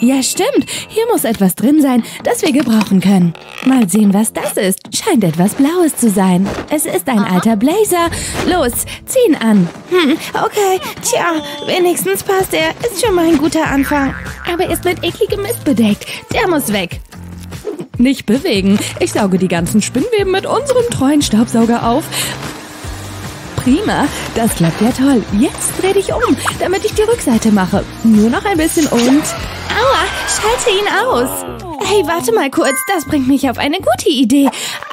Ja, stimmt. Hier muss etwas drin sein, das wir gebrauchen können. Mal sehen, was das ist. Scheint etwas Blaues zu sein. Es ist ein alter Blazer. Los, zieh ihn an. Hm, okay. Tja, wenigstens passt er. Ist schon mal ein guter Anfang. Aber ist mit ekligem Mist bedeckt. Der muss weg. Nicht bewegen. Ich sauge die ganzen Spinnweben mit unserem treuen Staubsauger auf. Prima, das klappt ja toll. Jetzt dreh dich um, damit ich die Rückseite mache. Nur noch ein bisschen und... Aua, schalte ihn aus. Hey, warte mal kurz, das bringt mich auf eine gute Idee.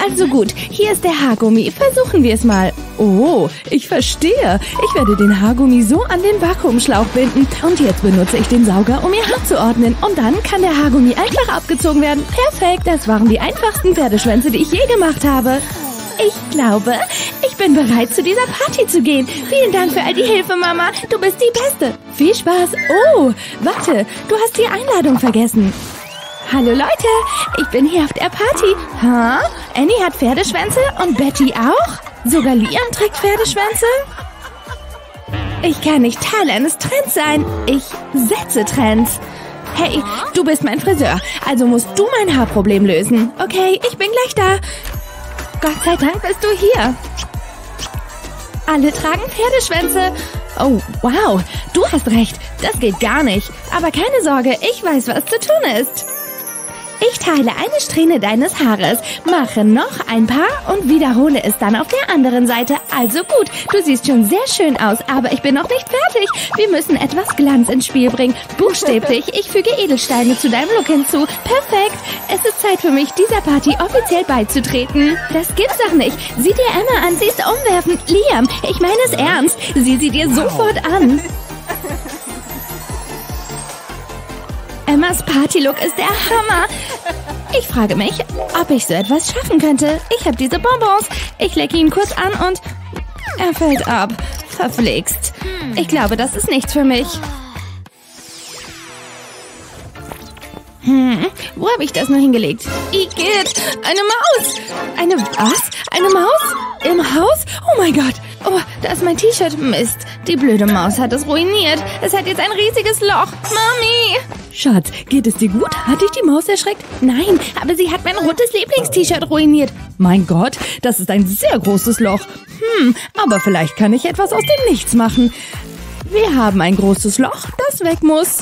Also gut, hier ist der Haargummi. Versuchen wir es mal. Oh, ich verstehe. Ich werde den Haargummi so an den Vakuumschlauch binden. Und jetzt benutze ich den Sauger, um ihr Haar zu ordnen. Und dann kann der Haargummi einfach abgezogen werden. Perfekt, das waren die einfachsten Pferdeschwänze, die ich je gemacht habe. Ich glaube, ich bin bereit, zu dieser Party zu gehen. Vielen Dank für all die Hilfe, Mama. Du bist die Beste. Viel Spaß. Oh, warte, du hast die Einladung vergessen. Hallo Leute, ich bin hier auf der Party. Ha? Annie hat Pferdeschwänze und Betty auch? Sogar Liam trägt Pferdeschwänze? Ich kann nicht Teil eines Trends sein. Ich setze Trends. Hey, du bist mein Friseur, also musst du mein Haarproblem lösen. Okay, ich bin gleich da. Gott sei Dank bist du hier. Alle tragen Pferdeschwänze. Oh, wow, du hast recht. Das geht gar nicht. Aber keine Sorge, ich weiß, was zu tun ist. Ich teile eine Strähne deines Haares, mache noch ein paar und wiederhole es dann auf der anderen Seite. Also gut, du siehst schon sehr schön aus, aber ich bin noch nicht fertig. Wir müssen etwas Glanz ins Spiel bringen. Buchstäblich, ich füge Edelsteine zu deinem Look hinzu. Perfekt, es ist Zeit für mich, dieser Party offiziell beizutreten. Das gibt's doch nicht. Sieh dir Emma an, sie ist umwerfend. Liam, ich meine es ernst. Sieh sie dir sofort an. Emmas Partylook ist der Hammer. Ich frage mich, ob ich so etwas schaffen könnte. Ich habe diese Bonbons. Ich lecke ihn kurz an und er fällt ab. Verflixt. Ich glaube, das ist nichts für mich. Hm, wo habe ich das nur hingelegt? Igitt, eine Maus. Eine was? Eine Maus? Im Haus? Oh mein Gott. Oh, da ist mein T-Shirt. Mist. Die blöde Maus hat es ruiniert. Es hat jetzt ein riesiges Loch. Mami! Schatz, geht es dir gut? Hat dich die Maus erschreckt? Nein, aber sie hat mein rotes Lieblingst-T-Shirt ruiniert. Mein Gott, das ist ein sehr großes Loch. Hm, aber vielleicht kann ich etwas aus dem Nichts machen. Wir haben ein großes Loch, das weg muss.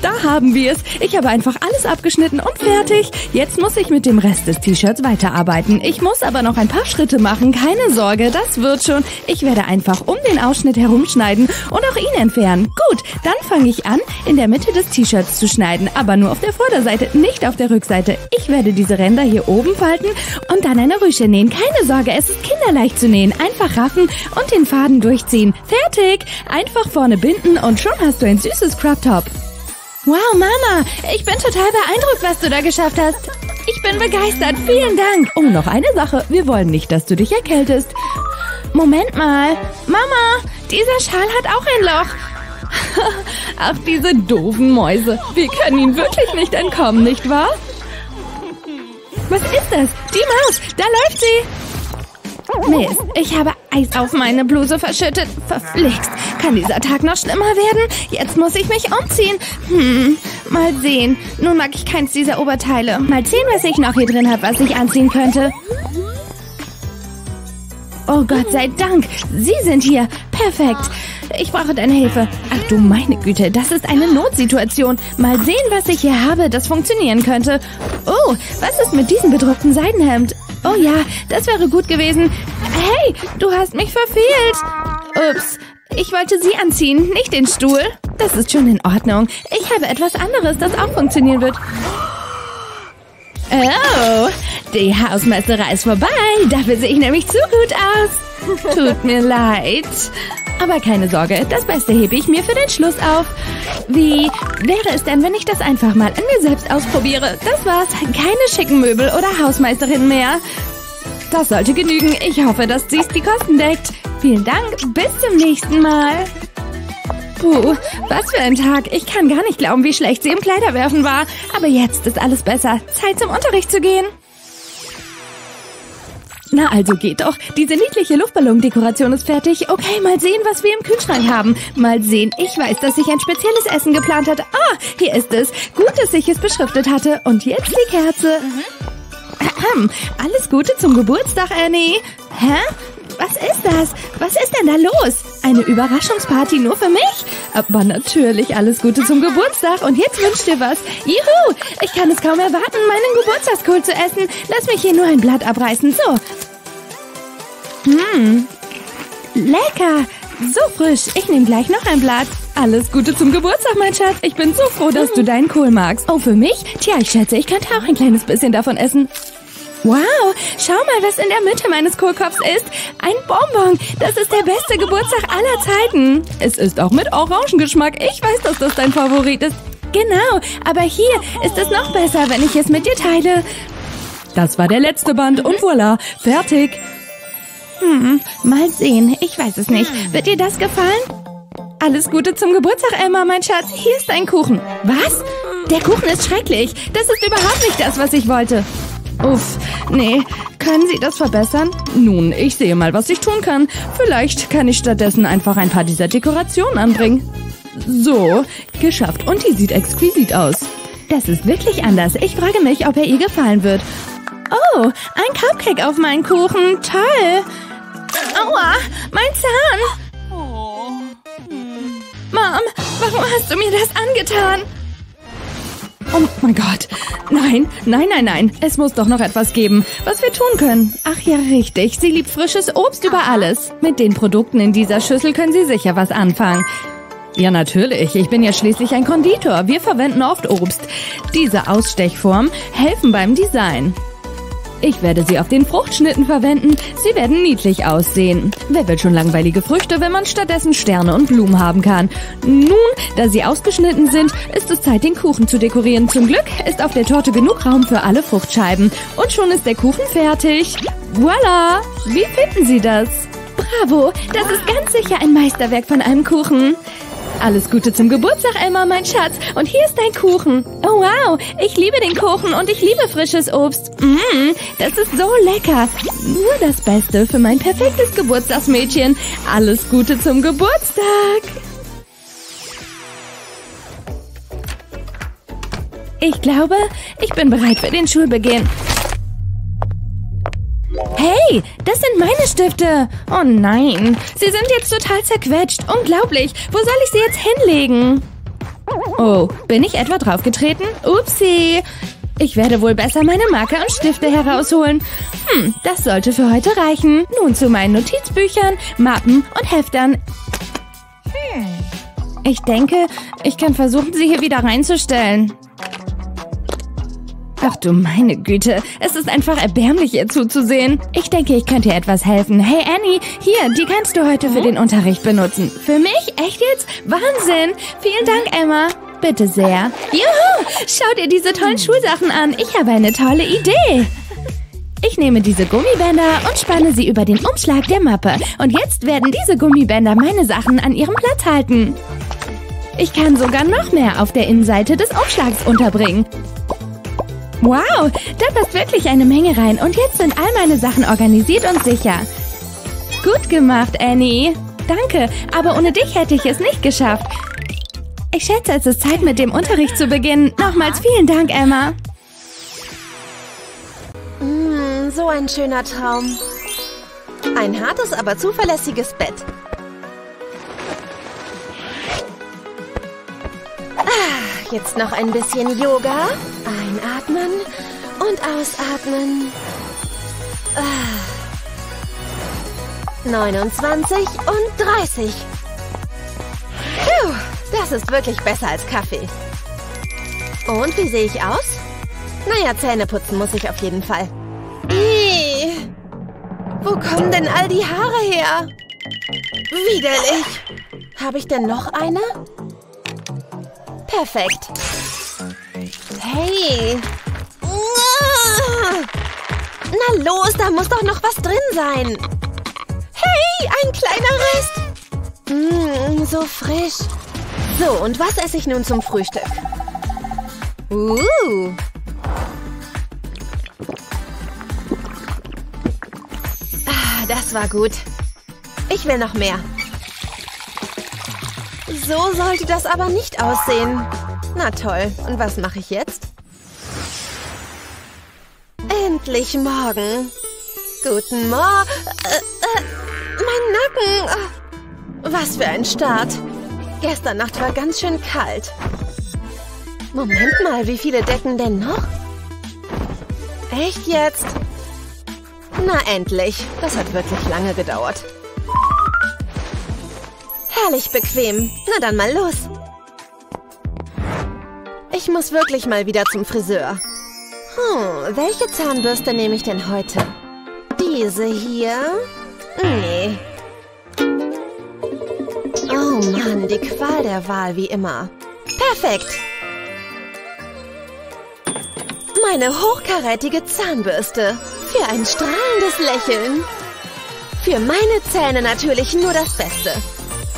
Da haben wir es. Ich habe einfach alles abgeschnitten und fertig. Jetzt muss ich mit dem Rest des T-Shirts weiterarbeiten. Ich muss aber noch ein paar Schritte machen. Keine Sorge, das wird schon. Ich werde einfach um den Ausschnitt herumschneiden und auch ihn entfernen. Gut, dann fange ich an, in der Mitte des T-Shirts zu schneiden. Aber nur auf der Vorderseite, nicht auf der Rückseite. Ich werde diese Ränder hier oben falten und dann eine Rüsche nähen. Keine Sorge, es ist kinderleicht zu nähen. Einfach raffen und den Faden durchziehen. Fertig! Einfach vorne binden und schon hast du ein süßes Crop-Top. Wow, Mama, ich bin total beeindruckt, was du da geschafft hast. Ich bin begeistert, vielen Dank. Oh, noch eine Sache, wir wollen nicht, dass du dich erkältest. Moment mal. Mama, dieser Schal hat auch ein Loch. Ach, diese doofen Mäuse. Wir können ihnen wirklich nicht entkommen, nicht wahr? Was ist das? Die Maus, da läuft sie. Mist, ich habe Eis auf meine Bluse verschüttet. Verflixt. Kann dieser Tag noch schlimmer werden? Jetzt muss ich mich umziehen. Hm, mal sehen. Nun mag ich keins dieser Oberteile. Mal sehen, was ich noch hier drin habe, was ich anziehen könnte. Oh Gott sei Dank. Sie sind hier. Perfekt. Ich brauche deine Hilfe. Ach du meine Güte, das ist eine Notsituation. Mal sehen, was ich hier habe, das funktionieren könnte. Oh, was ist mit diesem bedruckten Seidenhemd? Oh ja, das wäre gut gewesen. Hey, du hast mich verfehlt. Ups, ich wollte sie anziehen, nicht den Stuhl. Das ist schon in Ordnung. Ich habe etwas anderes, das auch funktionieren wird. Oh, die Hausmeisterei ist vorbei. Dafür sehe ich nämlich zu gut aus. Tut mir leid. Aber keine Sorge, das Beste hebe ich mir für den Schluss auf. Wie wäre es denn, wenn ich das einfach mal an mir selbst ausprobiere? Das war's. Keine schicken Möbel oder Hausmeisterin mehr. Das sollte genügen. Ich hoffe, dass dies die Kosten deckt. Vielen Dank. Bis zum nächsten Mal. Puh, was für ein Tag. Ich kann gar nicht glauben, wie schlecht sie im Kleiderwerfen war. Aber jetzt ist alles besser. Zeit, zum Unterricht zu gehen. Na also geht doch. Diese niedliche Luftballondekoration ist fertig. Okay, mal sehen, was wir im Kühlschrank haben. Mal sehen. Ich weiß, dass ich ein spezielles Essen geplant hatte. Ah, hier ist es. Gut, dass ich es beschriftet hatte. Und jetzt die Kerze. Alles Gute zum Geburtstag, Annie. Hä? Was ist das? Was ist denn da los? Eine Überraschungsparty nur für mich? Aber natürlich alles Gute zum Geburtstag. Und jetzt wünsch dir was. Juhu! Ich kann es kaum erwarten, meinen Geburtstagskohl zu essen. Lass mich hier nur ein Blatt abreißen. So. Lecker. So frisch. Ich nehme gleich noch ein Blatt. Alles Gute zum Geburtstag, mein Schatz. Ich bin so froh, dass du deinen Kohl magst. Oh, für mich? Tja, ich schätze, ich könnte auch ein kleines bisschen davon essen. Wow, schau mal, was in der Mitte meines Kohlkopfs ist. Ein Bonbon. Das ist der beste Geburtstag aller Zeiten. Es ist auch mit Orangengeschmack. Ich weiß, dass das dein Favorit ist. Genau, aber hier ist es noch besser, wenn ich es mit dir teile. Das war der letzte Band und voilà, fertig. Mal sehen, ich weiß es nicht. Wird dir das gefallen? Alles Gute zum Geburtstag, Emma, mein Schatz. Hier ist dein Kuchen. Was? Der Kuchen ist schrecklich. Das ist überhaupt nicht das, was ich wollte. Uff, nee. Können Sie das verbessern? Nun, ich sehe mal, was ich tun kann. Vielleicht kann ich stattdessen einfach ein paar dieser Dekorationen anbringen. So, geschafft. Und die sieht exquisit aus. Das ist wirklich anders. Ich frage mich, ob er ihr gefallen wird. Oh, ein Cupcake auf meinen Kuchen. Toll. Aua, mein Zahn. Oh. Mom, warum hast du mir das angetan? Oh mein Gott. Nein, nein, nein, nein. Es muss doch noch etwas geben, was wir tun können. Ach ja, richtig. Sie liebt frisches Obst über alles. Mit den Produkten in dieser Schüssel können Sie sicher was anfangen. Ja, natürlich. Ich bin ja schließlich ein Konditor. Wir verwenden oft Obst. Diese Ausstechformen helfen beim Design. Ich werde sie auf den Fruchtschnitten verwenden. Sie werden niedlich aussehen. Wer will schon langweilige Früchte, wenn man stattdessen Sterne und Blumen haben kann? Nun, da sie ausgeschnitten sind, ist es Zeit, den Kuchen zu dekorieren. Zum Glück ist auf der Torte genug Raum für alle Fruchtscheiben. Und schon ist der Kuchen fertig. Voila! Wie finden Sie das? Bravo! Das ist ganz sicher ein Meisterwerk von einem Kuchen. Alles Gute zum Geburtstag, Emma, mein Schatz. Und hier ist dein Kuchen. Oh, wow. Ich liebe den Kuchen und ich liebe frisches Obst. Das ist so lecker. Nur das Beste für mein perfektes Geburtstagsmädchen. Alles Gute zum Geburtstag. Ich glaube, ich bin bereit für den Schulbeginn. Hey, das sind meine Stifte. Oh nein, sie sind jetzt total zerquetscht. Unglaublich. Wo soll ich sie jetzt hinlegen? Oh, bin ich etwa draufgetreten? Upsi. Ich werde wohl besser meine Marker und Stifte herausholen. Das sollte für heute reichen. Nun zu meinen Notizbüchern, Mappen und Heftern. Ich denke, ich kann versuchen, sie hier wieder reinzustellen. Ach du meine Güte, es ist einfach erbärmlich, ihr zuzusehen. Ich denke, ich könnte ihr etwas helfen. Hey Annie, hier, die kannst du heute für den Unterricht benutzen. Für mich? Echt jetzt? Wahnsinn! Vielen Dank, Emma. Bitte sehr. Juhu! Schau dir diese tollen Schulsachen an. Ich habe eine tolle Idee. Ich nehme diese Gummibänder und spanne sie über den Umschlag der Mappe. Und jetzt werden diese Gummibänder meine Sachen an ihrem Platz halten. Ich kann sogar noch mehr auf der Innenseite des Umschlags unterbringen. Wow, da passt wirklich eine Menge rein. Und jetzt sind all meine Sachen organisiert und sicher. Gut gemacht, Annie. Danke, aber ohne dich hätte ich es nicht geschafft. Ich schätze, es ist Zeit, mit dem Unterricht zu beginnen. Nochmals vielen Dank, Emma. So ein schöner Traum. Ein hartes, aber zuverlässiges Bett. Jetzt noch ein bisschen Yoga. Einatmen und ausatmen. 29 und 30. Puh, das ist wirklich besser als Kaffee. Und wie sehe ich aus? Naja, Zähne putzen muss ich auf jeden Fall. Wo kommen denn all die Haare her? Widerlich! Habe ich denn noch eine? Perfekt. Hey! Na los, da muss doch noch was drin sein. Hey, ein kleiner Rest. So frisch. So, und was esse ich nun zum Frühstück? Das war gut. Ich will noch mehr. So sollte das aber nicht aussehen. Na toll, und was mache ich jetzt? Endlich morgen. Guten Morgen. Mein Nacken. Was für ein Start. Gestern Nacht war ganz schön kalt. Moment mal, wie viele Decken denn noch? Echt jetzt? Na endlich. Das hat wirklich lange gedauert. Herrlich bequem. Na dann mal los. Ich muss wirklich mal wieder zum Friseur. Welche Zahnbürste nehme ich denn heute? Diese hier? Nee. Oh Mann, die Qual der Wahl wie immer. Perfekt. Meine hochkarätige Zahnbürste. Für ein strahlendes Lächeln. Für meine Zähne natürlich nur das Beste.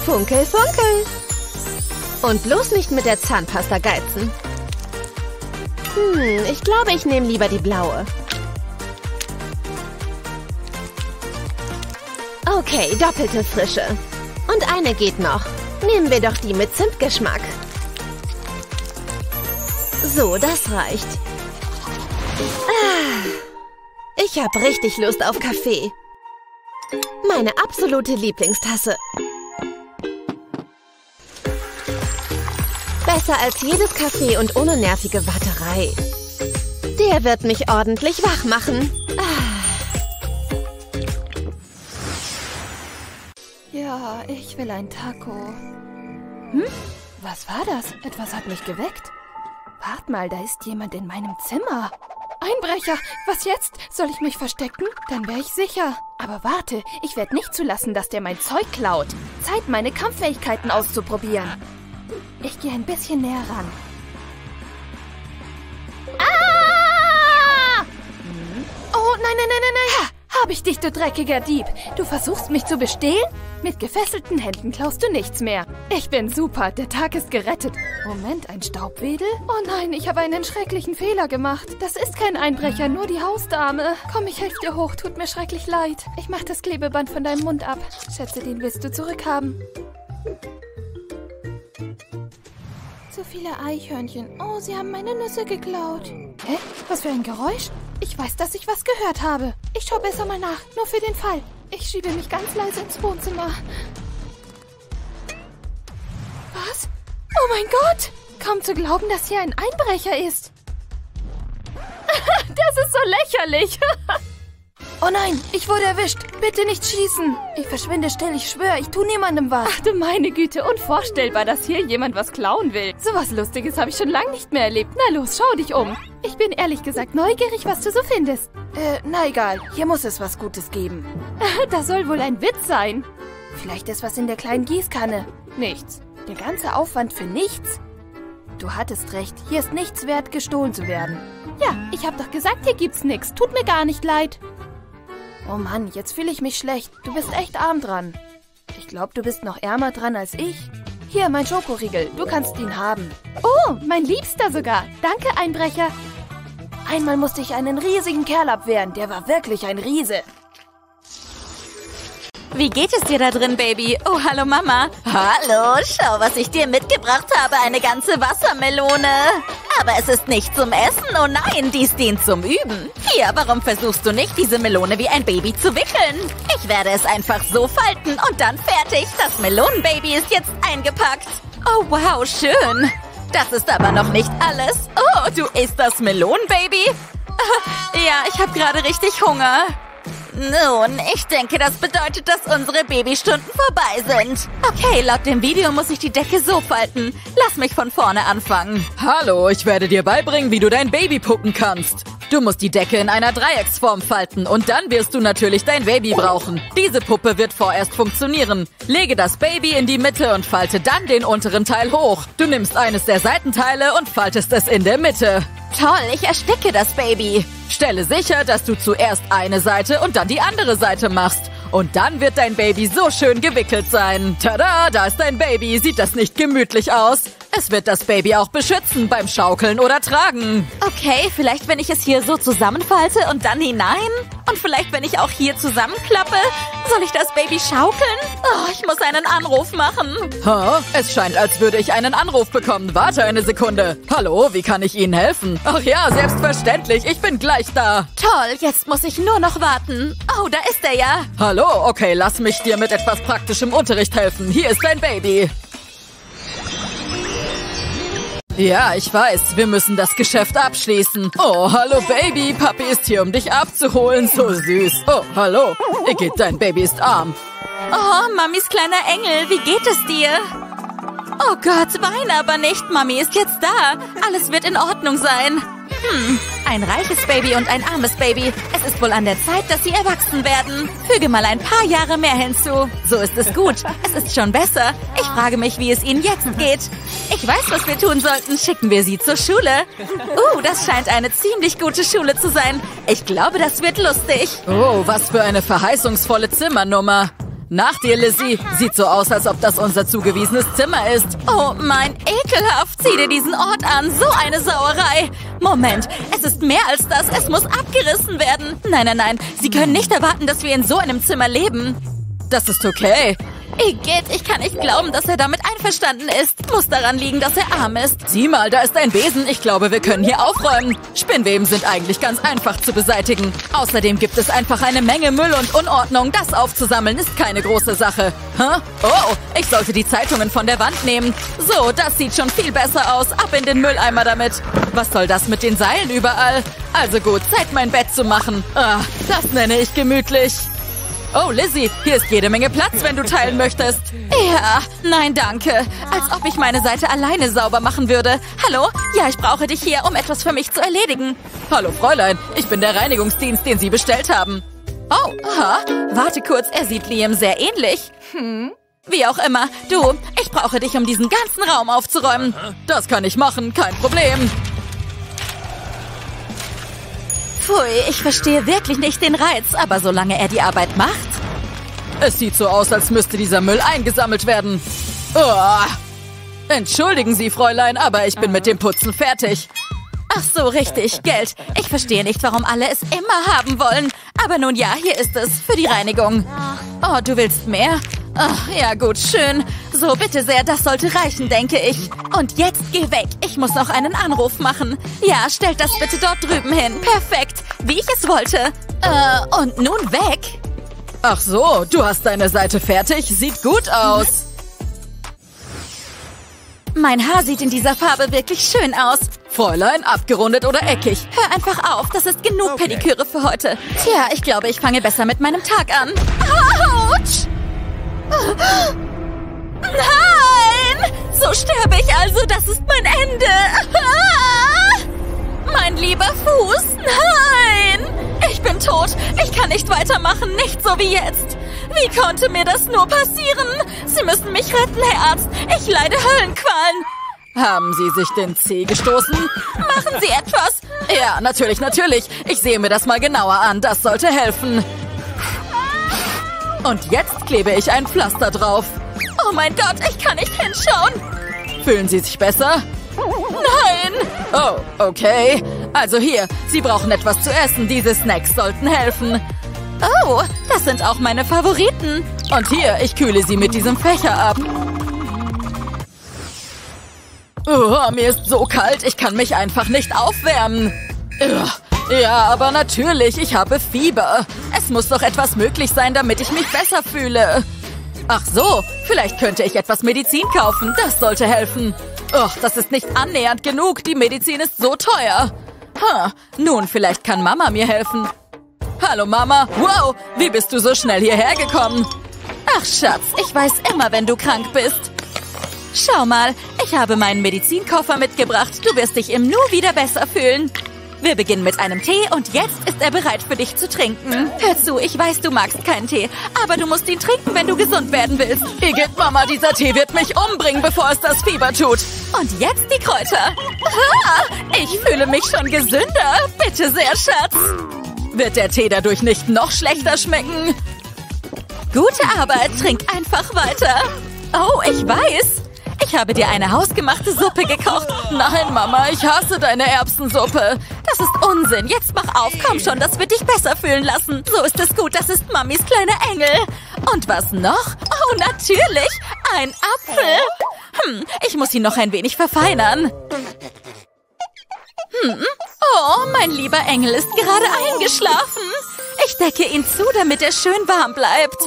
Funkel, funkel. Und bloß nicht mit der Zahnpasta geizen. Ich glaube, ich nehme lieber die blaue. Okay, doppelte Frische. Und eine geht noch. Nehmen wir doch die mit Zimtgeschmack. So, das reicht. Ich habe richtig Lust auf Kaffee. Meine absolute Lieblingstasse. Besser als jedes Kaffee und ohne nervige Warterei. Der wird mich ordentlich wach machen. Ja, ich will ein Taco. Was war das? Etwas hat mich geweckt. Wart mal, da ist jemand in meinem Zimmer. Einbrecher! Was jetzt? Soll ich mich verstecken? Dann wäre ich sicher. Aber warte, ich werde nicht zulassen, dass der mein Zeug klaut. Zeit, meine Kampffähigkeiten auszuprobieren. Ich gehe ein bisschen näher ran. Ah! Oh, nein! Hab ich dich, du dreckiger Dieb. Du versuchst, mich zu bestehlen? Mit gefesselten Händen klaust du nichts mehr. Ich bin super, der Tag ist gerettet. Moment, ein Staubwedel? Oh nein, ich habe einen schrecklichen Fehler gemacht. Das ist kein Einbrecher, nur die Hausdame. Komm, ich helfe dir hoch, tut mir schrecklich leid. Ich mache das Klebeband von deinem Mund ab. Schätze, den willst du zurückhaben. So viele Eichhörnchen. Oh, sie haben meine Nüsse geklaut. Hä? Was für ein Geräusch? Ich weiß, dass ich was gehört habe. Ich schaue besser mal nach, nur für den Fall. Ich schiebe mich ganz leise ins Wohnzimmer. Was? Oh mein Gott! Kaum zu glauben, dass hier ein Einbrecher ist. Das ist so lächerlich. Oh nein, ich wurde erwischt. Bitte nicht schießen. Ich verschwinde still, ich schwöre, ich tue niemandem was. Ach du meine Güte, unvorstellbar, dass hier jemand was klauen will. Sowas Lustiges habe ich schon lange nicht mehr erlebt. Na los, schau dich um. Ich bin ehrlich gesagt neugierig, was du so findest. Na egal, hier muss es was Gutes geben. Das soll wohl ein Witz sein. Vielleicht ist was in der kleinen Gießkanne. Nichts. Der ganze Aufwand für nichts? Du hattest recht, hier ist nichts wert, gestohlen zu werden. Ja, ich habe doch gesagt, hier gibt's nichts. Tut mir gar nicht leid. Oh Mann, jetzt fühle ich mich schlecht. Du bist echt arm dran. Ich glaube, du bist noch ärmer dran als ich. Hier, mein Schokoriegel. Du kannst ihn haben. Oh, mein Liebster sogar. Danke, Einbrecher. Einmal musste ich einen riesigen Kerl abwehren. Der war wirklich ein Riese. Wie geht es dir da drin, Baby? Oh, hallo, Mama. Hallo, schau, was ich dir mitgebracht habe. Eine ganze Wassermelone. Aber es ist nicht zum Essen. Oh nein, dies dient zum Üben. Hier, warum versuchst du nicht, diese Melone wie ein Baby zu wickeln? Ich werde es einfach so falten und dann fertig. Das Melonenbaby ist jetzt eingepackt. Oh, wow, schön. Das ist aber noch nicht alles. Oh, du isst das Melonenbaby? Ja, ich habe gerade richtig Hunger. Nun, ich denke, das bedeutet, dass unsere Babystunden vorbei sind. Okay, laut dem Video muss ich die Decke so falten. Lass mich von vorne anfangen. Hallo, ich werde dir beibringen, wie du dein Baby puppen kannst. Du musst die Decke in einer Dreiecksform falten und dann wirst du natürlich dein Baby brauchen. Diese Puppe wird vorerst funktionieren. Lege das Baby in die Mitte und falte dann den unteren Teil hoch. Du nimmst eines der Seitenteile und faltest es in der Mitte. Toll, ich ersticke das Baby. Stelle sicher, dass du zuerst eine Seite und dann die andere Seite machst. Und dann wird dein Baby so schön gewickelt sein. Tada, da ist dein Baby. Sieht das nicht gemütlich aus? Es wird das Baby auch beschützen beim Schaukeln oder Tragen. Okay, vielleicht wenn ich es hier so zusammenfalte und dann hinein? Und vielleicht wenn ich auch hier zusammenklappe? Soll ich das Baby schaukeln? Oh, ich muss einen Anruf machen. Ha, es scheint, als würde ich einen Anruf bekommen. Warte eine Sekunde. Hallo, wie kann ich Ihnen helfen? Ach ja, selbstverständlich. Ich bin gleich da. Toll, jetzt muss ich nur noch warten. Oh, da ist er ja. Hallo, okay, lass mich dir mit etwas praktischem Unterricht helfen. Hier ist dein Baby. Ja, ich weiß, wir müssen das Geschäft abschließen. Oh, hallo Baby, Papi ist hier, um dich abzuholen. So süß. Oh, hallo. Igitt, dein Baby ist arm. Oh, Mamis kleiner Engel, wie geht es dir? Oh Gott, weine aber nicht. Mami ist jetzt da. Alles wird in Ordnung sein. Ein reiches Baby und ein armes Baby. Es ist wohl an der Zeit, dass sie erwachsen werden. Füge mal ein paar Jahre mehr hinzu. So ist es gut. Es ist schon besser. Ich frage mich, wie es ihnen jetzt geht. Ich weiß, was wir tun sollten. Schicken wir sie zur Schule. Das scheint eine ziemlich gute Schule zu sein. Ich glaube, das wird lustig. Oh, was für eine verheißungsvolle Zimmernummer. Nach dir, Lizzie. Sieht so aus, als ob das unser zugewiesenes Zimmer ist. Oh, mein ekelhaft. Zieh dir diesen Ort an. So eine Sauerei. Moment, es ist mehr als das. Es muss abgerissen werden. Nein, nein, nein. Sie können nicht erwarten, dass wir in so einem Zimmer leben. Das ist okay. Igitt, ich kann nicht glauben, dass er damit einverstanden ist. Muss daran liegen, dass er arm ist. Sieh mal, da ist ein Besen. Ich glaube, wir können hier aufräumen. Spinnweben sind eigentlich ganz einfach zu beseitigen. Außerdem gibt es einfach eine Menge Müll und Unordnung. Das aufzusammeln ist keine große Sache. Hä? Oh, ich sollte die Zeitungen von der Wand nehmen. So, das sieht schon viel besser aus. Ab in den Mülleimer damit. Was soll das mit den Seilen überall? Also gut, Zeit, mein Bett zu machen. Ah, das nenne ich gemütlich. Oh, Lizzie, hier ist jede Menge Platz, wenn du teilen möchtest. Ja, nein, danke. Als ob ich meine Seite alleine sauber machen würde. Hallo? Ja, ich brauche dich hier, um etwas für mich zu erledigen. Hallo, Fräulein. Ich bin der Reinigungsdienst, den Sie bestellt haben. Oh, aha. Warte kurz, er sieht Liam sehr ähnlich. Wie auch immer. Du, ich brauche dich, um diesen ganzen Raum aufzuräumen. Das kann ich machen, kein Problem. Pfui, ich verstehe wirklich nicht den Reiz, aber solange er die Arbeit macht... Es sieht so aus, als müsste dieser Müll eingesammelt werden. Uah. Entschuldigen Sie, Fräulein, aber ich bin mit dem Putzen fertig. Ach so, richtig, Geld. Ich verstehe nicht, warum alle es immer haben wollen. Aber nun ja, hier ist es, für die Reinigung. Oh, du willst mehr? Ach, ja gut, schön. So, bitte sehr, das sollte reichen, denke ich. Und jetzt geh weg. Ich muss noch einen Anruf machen. Ja, stellt das bitte dort drüben hin. Perfekt, wie ich es wollte. Und nun weg. Ach so, du hast deine Seite fertig. Sieht gut aus. Mein Haar sieht in dieser Farbe wirklich schön aus. Fräulein, abgerundet oder eckig? Hör einfach auf, das ist genug Pediküre für heute. Tja, ich glaube, ich fange besser mit meinem Tag an. Autsch! Nein! So sterbe ich also, das ist mein Ende! Mein lieber Fuß, nein! Ich bin tot, ich kann nicht weitermachen, nicht so wie jetzt! Wie konnte mir das nur passieren? Sie müssen mich retten, Herr Arzt, ich leide Höllenqualen! Haben Sie sich den Zeh gestoßen? Machen Sie etwas! Ja, natürlich, natürlich, ich sehe mir das mal genauer an, das sollte helfen. Und jetzt klebe ich ein Pflaster drauf. Oh mein Gott, ich kann nicht hinschauen. Fühlen Sie sich besser? Nein! Oh, okay. Also hier, Sie brauchen etwas zu essen. Diese Snacks sollten helfen. Oh, das sind auch meine Favoriten. Und hier, ich kühle sie mit diesem Fächer ab. Oh, mir ist so kalt, ich kann mich einfach nicht aufwärmen. Ja, aber natürlich, ich habe Fieber. Es muss doch etwas möglich sein, damit ich mich besser fühle. Ach so, vielleicht könnte ich etwas Medizin kaufen. Das sollte helfen. Och, das ist nicht annähernd genug. Die Medizin ist so teuer. Nun, vielleicht kann Mama mir helfen. Hallo, Mama. Wow, wie bist du so schnell hierher gekommen? Ach, Schatz, ich weiß immer, wenn du krank bist. Schau mal, ich habe meinen Medizinkoffer mitgebracht. Du wirst dich im Nu wieder besser fühlen. Wir beginnen mit einem Tee und jetzt ist er bereit für dich zu trinken. Hör zu, ich weiß, du magst keinen Tee, aber du musst ihn trinken, wenn du gesund werden willst. Igitt, Mama, dieser Tee wird mich umbringen, bevor es das Fieber tut. Und jetzt die Kräuter. Ha, ich fühle mich schon gesünder. Bitte sehr, Schatz. Wird der Tee dadurch nicht noch schlechter schmecken? Gute Arbeit, trink einfach weiter. Oh, ich weiß. Ich habe dir eine hausgemachte Suppe gekocht. Nein, Mama, ich hasse deine Erbsensuppe. Das ist Unsinn. Jetzt mach auf. Komm schon, das wird dich besser fühlen lassen. So ist es gut. Das ist Mamis kleiner Engel. Und was noch? Oh, natürlich. Ein Apfel. Ich muss ihn noch ein wenig verfeinern. Oh, mein lieber Engel ist gerade eingeschlafen. Ich decke ihn zu, damit er schön warm bleibt.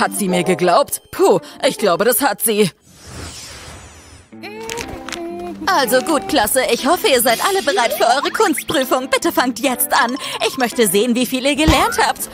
Hat sie mir geglaubt? Puh, ich glaube, das hat sie. Also gut, Klasse. Ich hoffe, ihr seid alle bereit für eure Kunstprüfung. Bitte fangt jetzt an. Ich möchte sehen, wie viel ihr gelernt habt.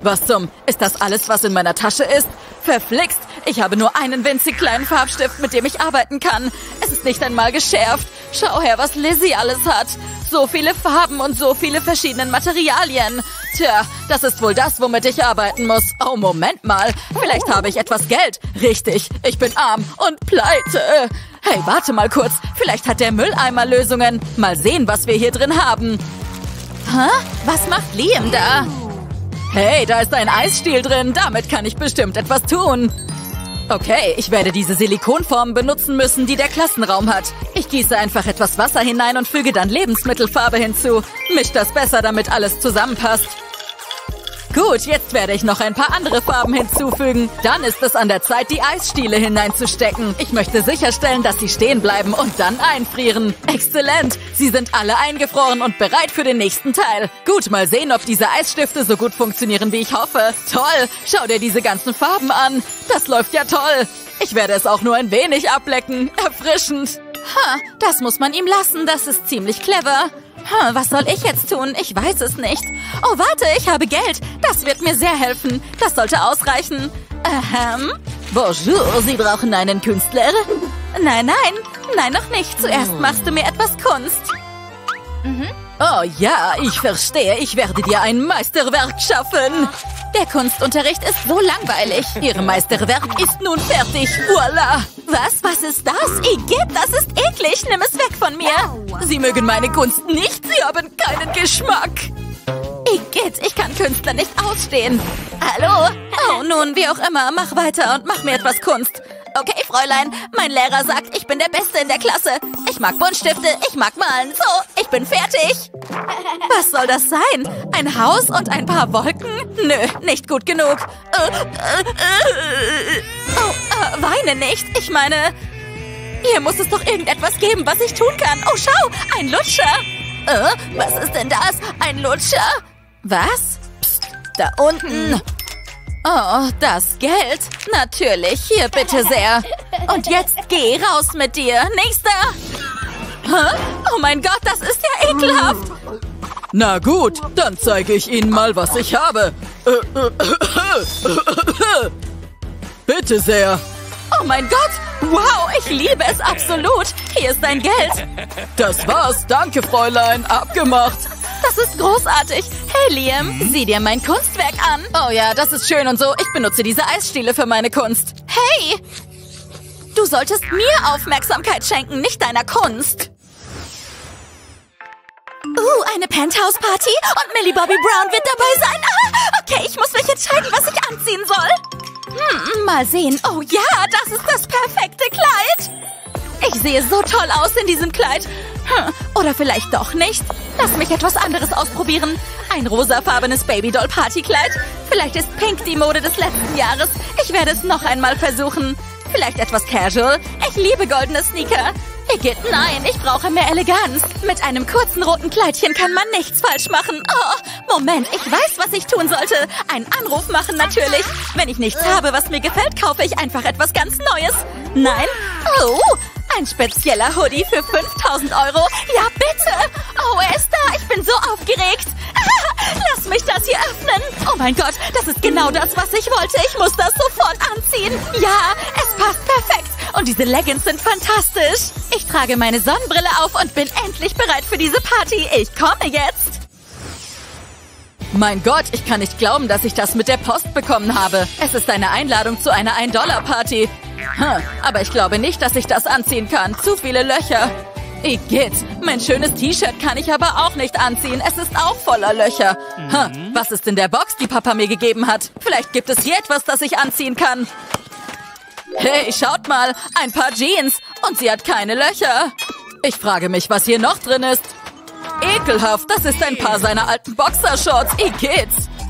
Was zum? Ist das alles, was in meiner Tasche ist? Verflixt. Ich habe nur einen winzig kleinen Farbstift, mit dem ich arbeiten kann. Es ist nicht einmal geschärft. Schau her, was Lizzie alles hat. So viele Farben und so viele verschiedene Materialien. Tja, das ist wohl das, womit ich arbeiten muss. Oh, Moment mal. Vielleicht habe ich etwas Geld. Richtig, ich bin arm und pleite. Hey, warte mal kurz. Vielleicht hat der Mülleimer Lösungen. Mal sehen, was wir hier drin haben. Hä? Was macht Liam da? Hey, da ist ein Eisstiel drin. Damit kann ich bestimmt etwas tun. Okay, ich werde diese Silikonformen benutzen müssen, die der Klassenraum hat. Ich gieße einfach etwas Wasser hinein und füge dann Lebensmittelfarbe hinzu. Misch das besser, damit alles zusammenpasst. Gut, jetzt werde ich noch ein paar andere Farben hinzufügen. Dann ist es an der Zeit, die Eisstiele hineinzustecken. Ich möchte sicherstellen, dass sie stehen bleiben und dann einfrieren. Exzellent! Sie sind alle eingefroren und bereit für den nächsten Teil. Gut, mal sehen, ob diese Eisstifte so gut funktionieren, wie ich hoffe. Toll! Schau dir diese ganzen Farben an. Das läuft ja toll. Ich werde es auch nur ein wenig ablecken. Erfrischend. Das muss man ihm lassen. Das ist ziemlich clever. Was soll ich jetzt tun? Ich weiß es nicht. Oh, warte, ich habe Geld. Das wird mir sehr helfen. Das sollte ausreichen. Bonjour, Sie brauchen einen Künstler? Nein, nein. Nein, noch nicht. Zuerst machst du mir etwas Kunst. Oh ja, ich verstehe. Ich werde dir ein Meisterwerk schaffen. Der Kunstunterricht ist so langweilig. Ihr Meisterwerk ist nun fertig. Voila. Was? Was ist das? Igitt, das ist eklig. Nimm es weg von mir. Sie mögen meine Kunst nicht. Sie haben keinen Geschmack. Igitt, ich kann Künstler nicht ausstehen. Hallo? Oh, nun, wie auch immer. Mach weiter und mach mir etwas Kunst. Okay, Fräulein, mein Lehrer sagt, ich bin der Beste in der Klasse. Ich mag Buntstifte, ich mag malen. So, ich bin fertig. Was soll das sein? Ein Haus und ein paar Wolken? Nö, nicht gut genug. Oh, weine nicht. Ich meine, hier muss es doch irgendetwas geben, was ich tun kann. Oh, schau, ein Lutscher. Was ist denn das? Ein Lutscher? Was? Psst, da unten. Oh, das Geld? Natürlich, hier bitte sehr. Und jetzt geh raus mit dir. Nächster. Hä? Oh mein Gott, das ist ja ekelhaft. Na gut, dann zeige ich Ihnen mal, was ich habe. Bitte sehr. Oh mein Gott, wow, ich liebe es absolut. Hier ist dein Geld. Das war's, danke Fräulein, abgemacht. Das ist großartig. Hey, Liam, sieh dir mein Kunstwerk an. Oh ja, das ist schön und so. Ich benutze diese Eisstiele für meine Kunst. Hey, du solltest mir Aufmerksamkeit schenken, nicht deiner Kunst. Eine Penthouse-Party und Millie Bobby Brown wird dabei sein. Okay, ich muss mich entscheiden, was ich anziehen soll. Mal sehen. Oh ja, das ist das perfekte Kleid. Ich sehe so toll aus in diesem Kleid. Oder vielleicht doch nicht. Lass mich etwas anderes ausprobieren. Ein rosafarbenes Babydoll-Partykleid. Vielleicht ist Pink die Mode des letzten Jahres. Ich werde es noch einmal versuchen. Vielleicht etwas casual. Ich liebe goldene Sneaker. Igitt, nein, ich brauche mehr Eleganz. Mit einem kurzen roten Kleidchen kann man nichts falsch machen. Oh, Moment, ich weiß, was ich tun sollte. Einen Anruf machen natürlich. Wenn ich nichts habe, was mir gefällt, kaufe ich einfach etwas ganz Neues. Nein? Oh, ein spezieller Hoodie für 5.000 €. Ja, bitte. Oh, er ist da. Ich bin so aufgeregt. Lass mich das hier öffnen. Oh mein Gott, das ist genau das, was ich wollte. Ich muss das sofort anziehen. Ja, es passt perfekt. Und diese Leggings sind fantastisch. Ich trage meine Sonnenbrille auf und bin endlich bereit für diese Party. Ich komme jetzt. Mein Gott, ich kann nicht glauben, dass ich das mit der Post bekommen habe. Es ist eine Einladung zu einer $1-Party. Aber ich glaube nicht, dass ich das anziehen kann. Zu viele Löcher. Igitt, mein schönes T-Shirt kann ich aber auch nicht anziehen. Es ist auch voller Löcher. Was ist in der Box, die Papa mir gegeben hat? Vielleicht gibt es hier etwas, das ich anziehen kann. Hey, schaut mal, ein paar Jeans. Und sie hat keine Löcher. Ich frage mich, was hier noch drin ist. Ekelhaft, das ist ein paar seiner alten Boxershorts. Igitt.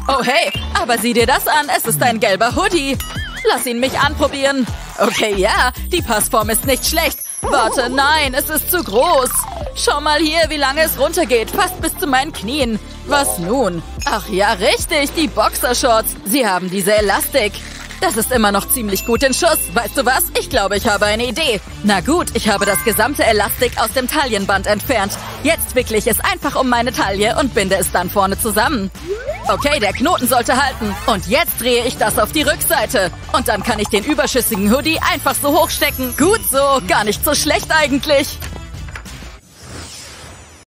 Oh hey, aber sieh dir das an, es ist ein gelber Hoodie. Lass ihn mich anprobieren. Okay, ja, die Passform ist nicht schlecht. Warte, nein, es ist zu groß. Schau mal hier, wie lange es runtergeht. Fast bis zu meinen Knien. Was nun? Ach ja, richtig, die Boxershorts. Sie haben diese Elastik. Das ist immer noch ziemlich gut in Schuss. Weißt du was? Ich glaube, ich habe eine Idee. Na gut, ich habe das gesamte Elastik aus dem Taillenband entfernt. Jetzt wickle ich es einfach um meine Taille und binde es dann vorne zusammen. Okay, der Knoten sollte halten. Und jetzt drehe ich das auf die Rückseite. Und dann kann ich den überschüssigen Hoodie einfach so hochstecken. Gut so, gar nicht so schlecht eigentlich.